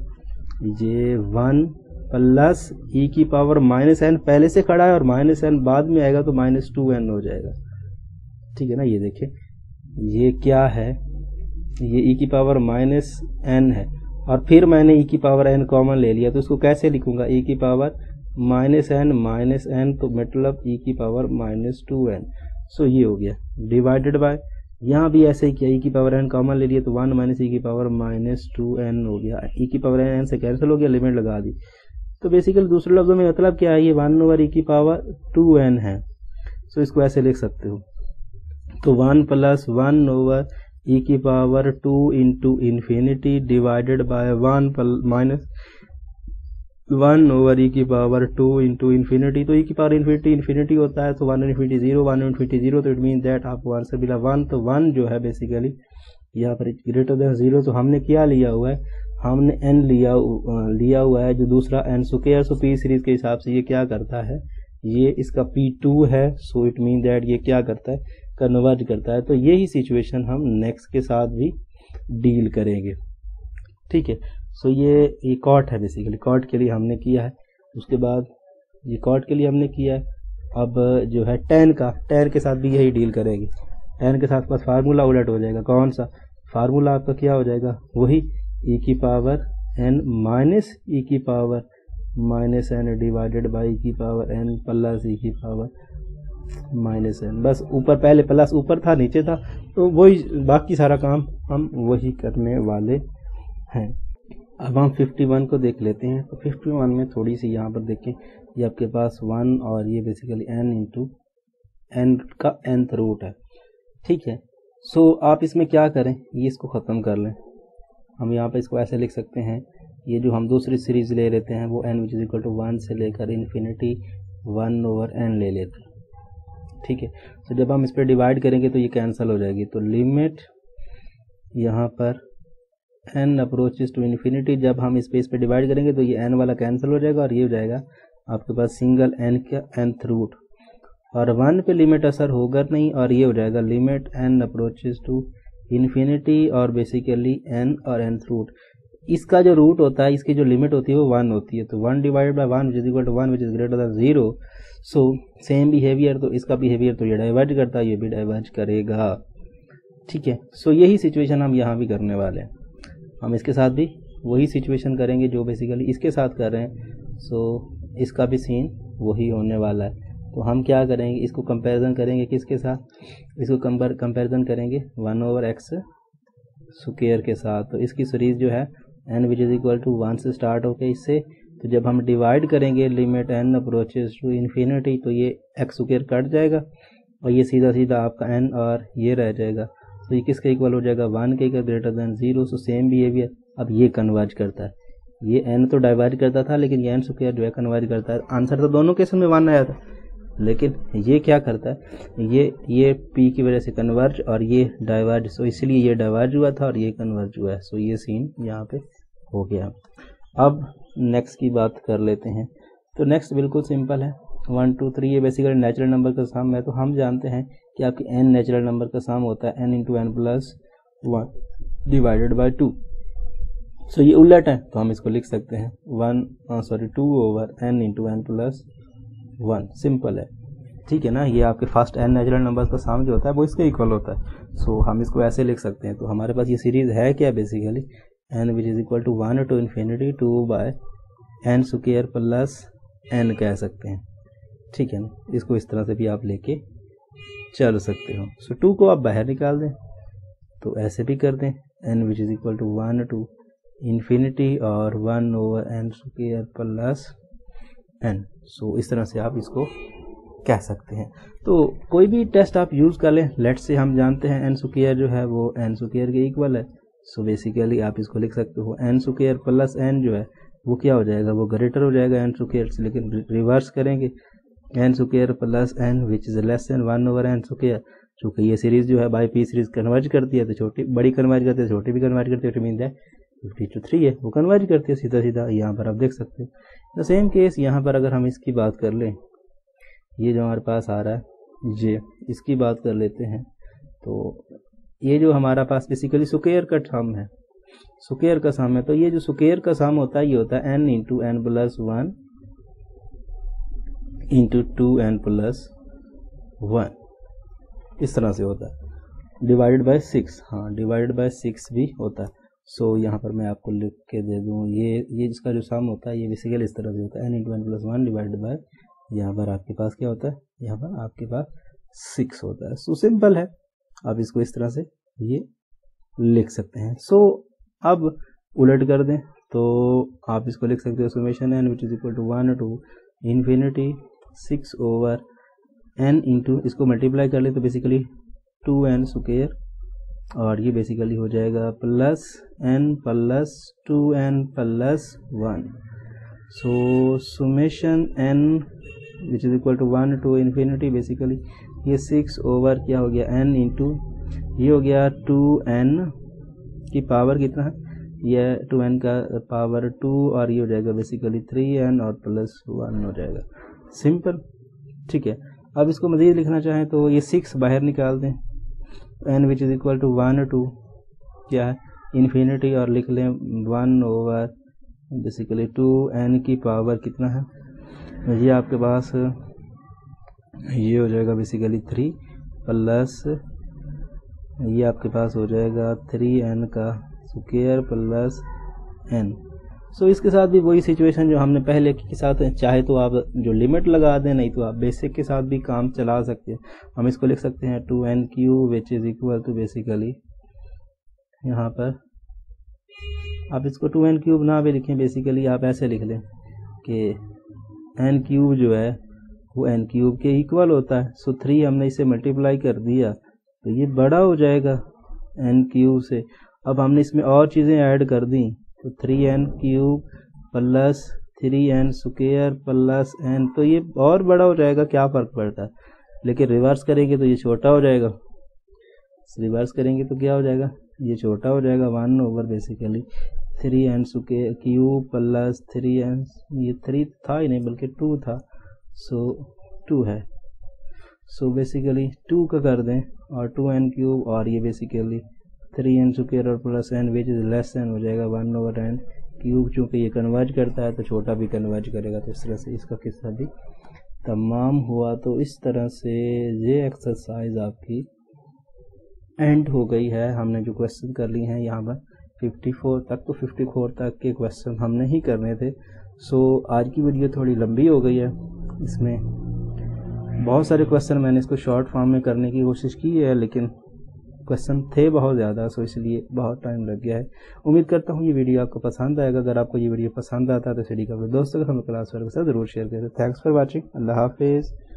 ये 1 प्लस e की पावर -n पहले से खड़ा है और -n बाद में आएगा तो -2n हो जाएगा, ठीक है ना। ये देखिए ये क्या है, ये e की पावर -n है और फिर मैंने e की पावर n कॉमन ले लिया, तो इसको कैसे लिखूंगा, e की पावर -n तो मतलब e की पावर -2n। सो ये हो गया डिवाइडेड बाय, यहाँ भी ऐसे ही किया, e की पावर n कॉमन ले लिया तो 1 माइनस e की पावर -2n हो गया, e की पावर n से कैंसिल हो गया, लिमिट लगा दी। तो बेसिकली दूसरे लफ्जों में मतलब क्या है, ये 1/e की पावर 2n है। सो इसको ऐसे लिख सकते हो, तो 1 प्लस 1/e की power 2 into infinity divided by 1 minus 1/e की पावर 2 इंटू इन्फिनिटी। तो e की पावर इन्फिनिटी होता है, तो 1 इन्फिनिटी 0, तो इट मीन दैट आपको आंसर मिला 1। तो 1 जो है बेसिकली यहाँ पर ग्रेटर देन 0, तो हमने क्या लिया हुआ है, हमने n लिया हुआ है जो दूसरा n²। सो पी सीरीज के हिसाब से ये क्या करता है, ये इसका p2 है। सो इट मीन दैट ये क्या करता है, कन्वर्ज करता है। तो यही सिचुएशन हम नेक्स्ट के साथ भी डील करेंगे, ठीक है। सो ये कॉट है, बेसिकली कॉट के लिए हमने किया है, उसके बाद ये कॉट के लिए हमने किया है। अब जो है tan के साथ भी यही डील करेंगे। tan के साथ बस फार्मूला उलट हो जाएगा, कौन सा फार्मूला आपका क्या हो जाएगा, वही e की पावर n माइनस e की power -n divided by e की पावर n प्लस e की पावर -n। बस ऊपर पहले प्लस ऊपर था, नीचे था, तो वही बाकी सारा काम हम वही करने वाले हैं। अब हम 51 को देख लेते हैं। तो 51 में थोड़ी सी यहाँ पर देखें, ये आपके पास 1 और ये बेसिकली n का nth रूट है, ठीक है। सो आप इसमें क्या करें, ये इसको ख़त्म कर लें। हम यहाँ पर इसको ऐसे लिख सकते हैं, ये जो हम दूसरी सीरीज ले लेते हैं वो n = 1 से लेकर इन्फिनिटी 1/n ले लेते हैं, ठीक है। तो जब हम इस पर डिवाइड करेंगे तो ये कैंसिल हो जाएगी। तो लिमिट यहाँ पर एन अप्रोचेस टू इन्फिनिटी, जब हम स्पेस पे डिवाइड करेंगे तो ये एन वाला कैंसिल हो जाएगा और ये हो जाएगा आपके पास सिंगल एन का एनथ रूट, और वन पे लिमिट असर होगा नहीं, और ये हो जाएगा limit n approaches to infinity और बेसिकली एन और एनथ रूट। इसका जो रूट होता है, इसकी जो लिमिट होती है वो वन होती है, तो one divide by one which is equal to one which is greater than zero. So same behaviour, तो इसका बिहेवियर तो ये डाइवर्ज करता है, ये भी डाइवर्ज करेगा, ठीक है। सो यही सिचुएशन हम यहाँ भी करने वाले हैं, हम इसके साथ भी वही सिचुएशन करेंगे जो बेसिकली इसके साथ कर रहे हैं। सो इसका भी सीन वही होने वाला है। तो हम क्या करेंगे, इसको कंपैरिजन करेंगे किसके साथ, इसको कंपैरिजन करेंगे 1/x² के साथ। तो इसकी सीरीज़ जो है n which is equal to 1 से स्टार्ट होकर इससे, तो जब हम डिवाइड करेंगे limit n approaches to infinity तो ये x² कट जाएगा और ये सीधा सीधा आपका n और ये रह जाएगा। तो ये किसके इक्वल हो जाएगा, 1 के greater than zero. So same behaviour, अब ये कन्वर्ज करता है, ये n तो डाइवर्ज करता था लेकिन ये n² जो है कन्वर्ज करता है। आंसर तो दोनों केसों में 1 आया था, लेकिन ये क्या करता है, ये p की वजह से कन्वर्ज और ये डाइवर्ज, सो इसलिए ये डाइवर्ज हुआ था और ये कन्वर्ज हुआ है। सो ये सीन यहाँ पे हो गया। अब नेक्स्ट की बात कर लेते हैं। तो नेक्स्ट बिल्कुल सिंपल है, 1 2 3 ये बेसिकली नेचुरल नंबर का सम है। तो हम जानते हैं कि आपकी n नेचुरल नंबर का सम होता है n × n + 1 divided by 2। So ये उलट है, तो हम इसको लिख सकते हैं 2/n × n + 1, सिंपल है, ठीक है ना। ये आपके फर्स्ट n नेचुरल नंबर्स का सम जो होता है वो इसके इक्वल होता है। सो हम इसको ऐसे लिख सकते हैं। तो हमारे पास ये सीरीज़ है क्या, basically n which is equal to 1/2 × 2/n² कह सकते हैं, ठीक है ना। इसको इस तरह से भी आप लेके चल सकते हो। सो 2 को आप बाहर निकाल दें, तो ऐसे भी कर दें n which is equal to 1 × infinity और 1/n²+n। सो इस तरह से आप इसको कह सकते हैं। तो कोई भी टेस्ट आप यूज़ कर लें। लेट से हम जानते हैं n² जो है वो n² के इक्वल है। सो बेसिकली आप इसको लिख सकते हो n² + n जो है वो क्या हो जाएगा, वो ग्रेटर हो जाएगा n² से, लेकिन रिवर्स करेंगे n² + n which is less than 1/n²। चूँकि ये सीरीज़ जो है बाई p सीरीज़ कन्वर्ज करती है, तो छोटी बड़ी कन्वर्ज करती है, छोटी भी कन्वर्ज करती है, तो मीन दैट 50/3 है वो कन्वर्ज करती है सीधा सीधा। यहाँ पर आप देख सकते हैं द सेम केस। यहाँ पर अगर हम इसकी बात कर लें, ये जो हमारे पास आ रहा है जे, इसकी बात कर लेते हैं। तो ये जो हमारा पास बेसिकली स्क्वायर का सम है, स्क्वायर का सम है। तो ये जो स्क्वायर का सम होता है ये होता है n × n + 1 × 2n + 1, इस तरह से होता है डिवाइडेड बाय 6। हाँ, डिवाइडेड बाय 6 भी होता है। सो यहाँ पर मैं आपको लिख के दे दूँ, ये इसका जो सम होता है ये बेसिकली इस तरह से होता है n × n + 1 डिवाइडेड बाय, यहाँ पर आपके पास क्या होता है, यहाँ पर आपके पास 6 होता है। सो सिंपल है, आप इसको इस तरह से ये लिख सकते हैं। सो अब उलट कर दें तो आप इसको लिख सकते हो summation n which is equal to 1 × infinity 6/n into, इसको मल्टीप्लाई कर ले तो बेसिकली 2n² और ये बेसिकली हो जाएगा +n + 2n + 1। So summation n which is equal to 1 × infinity basically ये 6/, क्या हो गया n इंटू, ये हो गया 2n की पावर कितना है, यह 2n का पावर 2 और ये हो जाएगा बेसिकली 3n और +1 हो जाएगा, सिंपल, ठीक है। अब इसको मज़ीद लिखना चाहें तो ये 6 बाहर निकाल दें, n which is equal to 1/2 क्या है, इन्फिनिटी और लिख लें 1/2n की पावर कितना है, ये आपके पास ये हो जाएगा बेसिकली 3 प्लस, ये आपके पास हो जाएगा 3n² + n। सो इसके साथ भी वही सिचुएशन जो हमने पहले के साथ, चाहे तो आप जो लिमिट लगा दें, नहीं तो आप बेसिक के साथ भी काम चला सकते हैं। हम इसको लिख सकते हैं 2n³ which is equal to basically, यहाँ पर आप इसको 2n³ ना भी लिखें, बेसिकली आप ऐसे लिख लें कि n³ जो है वो n³ के इक्वल होता है। सो 3 हमने इसे मल्टीप्लाई कर दिया तो ये बड़ा हो जाएगा n³ से। अब हमने इसमें और चीज़ें ऐड कर दी, तो 3n³ + 3n² + n, तो ये और बड़ा हो जाएगा, क्या फ़र्क पड़ता है। लेकिन रिवर्स करेंगे तो ये छोटा हो जाएगा, रिवर्स करेंगे तो क्या हो जाएगा ये छोटा हो जाएगा 1 over basically 3n Q plus 3n, ये 3 था ही नहीं बल्कि 2 था, सो 2 है। सो बेसिकली 2 का कर दें और 2n क्यूब और ये बेसिकली 3n स्क्वायर और plus n which is less than हो जाएगा 1/n क्यूब। चूँकि ये कन्वर्ज करता है तो छोटा भी कन्वर्ज करेगा, तो इस तरह से इसका किस्सा भी तमाम हुआ। तो इस तरह से ये एक्सरसाइज आपकी एंड हो गई है। हमने जो क्वेश्चन कर लिए हैं यहाँ पर 54 तक, तो 54 तक के क्वेश्चन हमने ही करने थे। सो आज की वीडियो थोड़ी लंबी हो गई है, इसमें बहुत सारे क्वेश्चन मैंने इसको शॉर्ट फॉर्म में करने की कोशिश की है, लेकिन क्वेश्चन थे बहुत ज़्यादा, सो इसलिए बहुत टाइम लग गया है। उम्मीद करता हूँ ये वीडियो आपको पसंद आएगा। अगर आपको ये वीडियो पसंद आता है तो सीढ़ी का अपने दोस्तों के साथ ज़रूर शेयर करें। Thanks for watching. अल्लाह हाफिज़।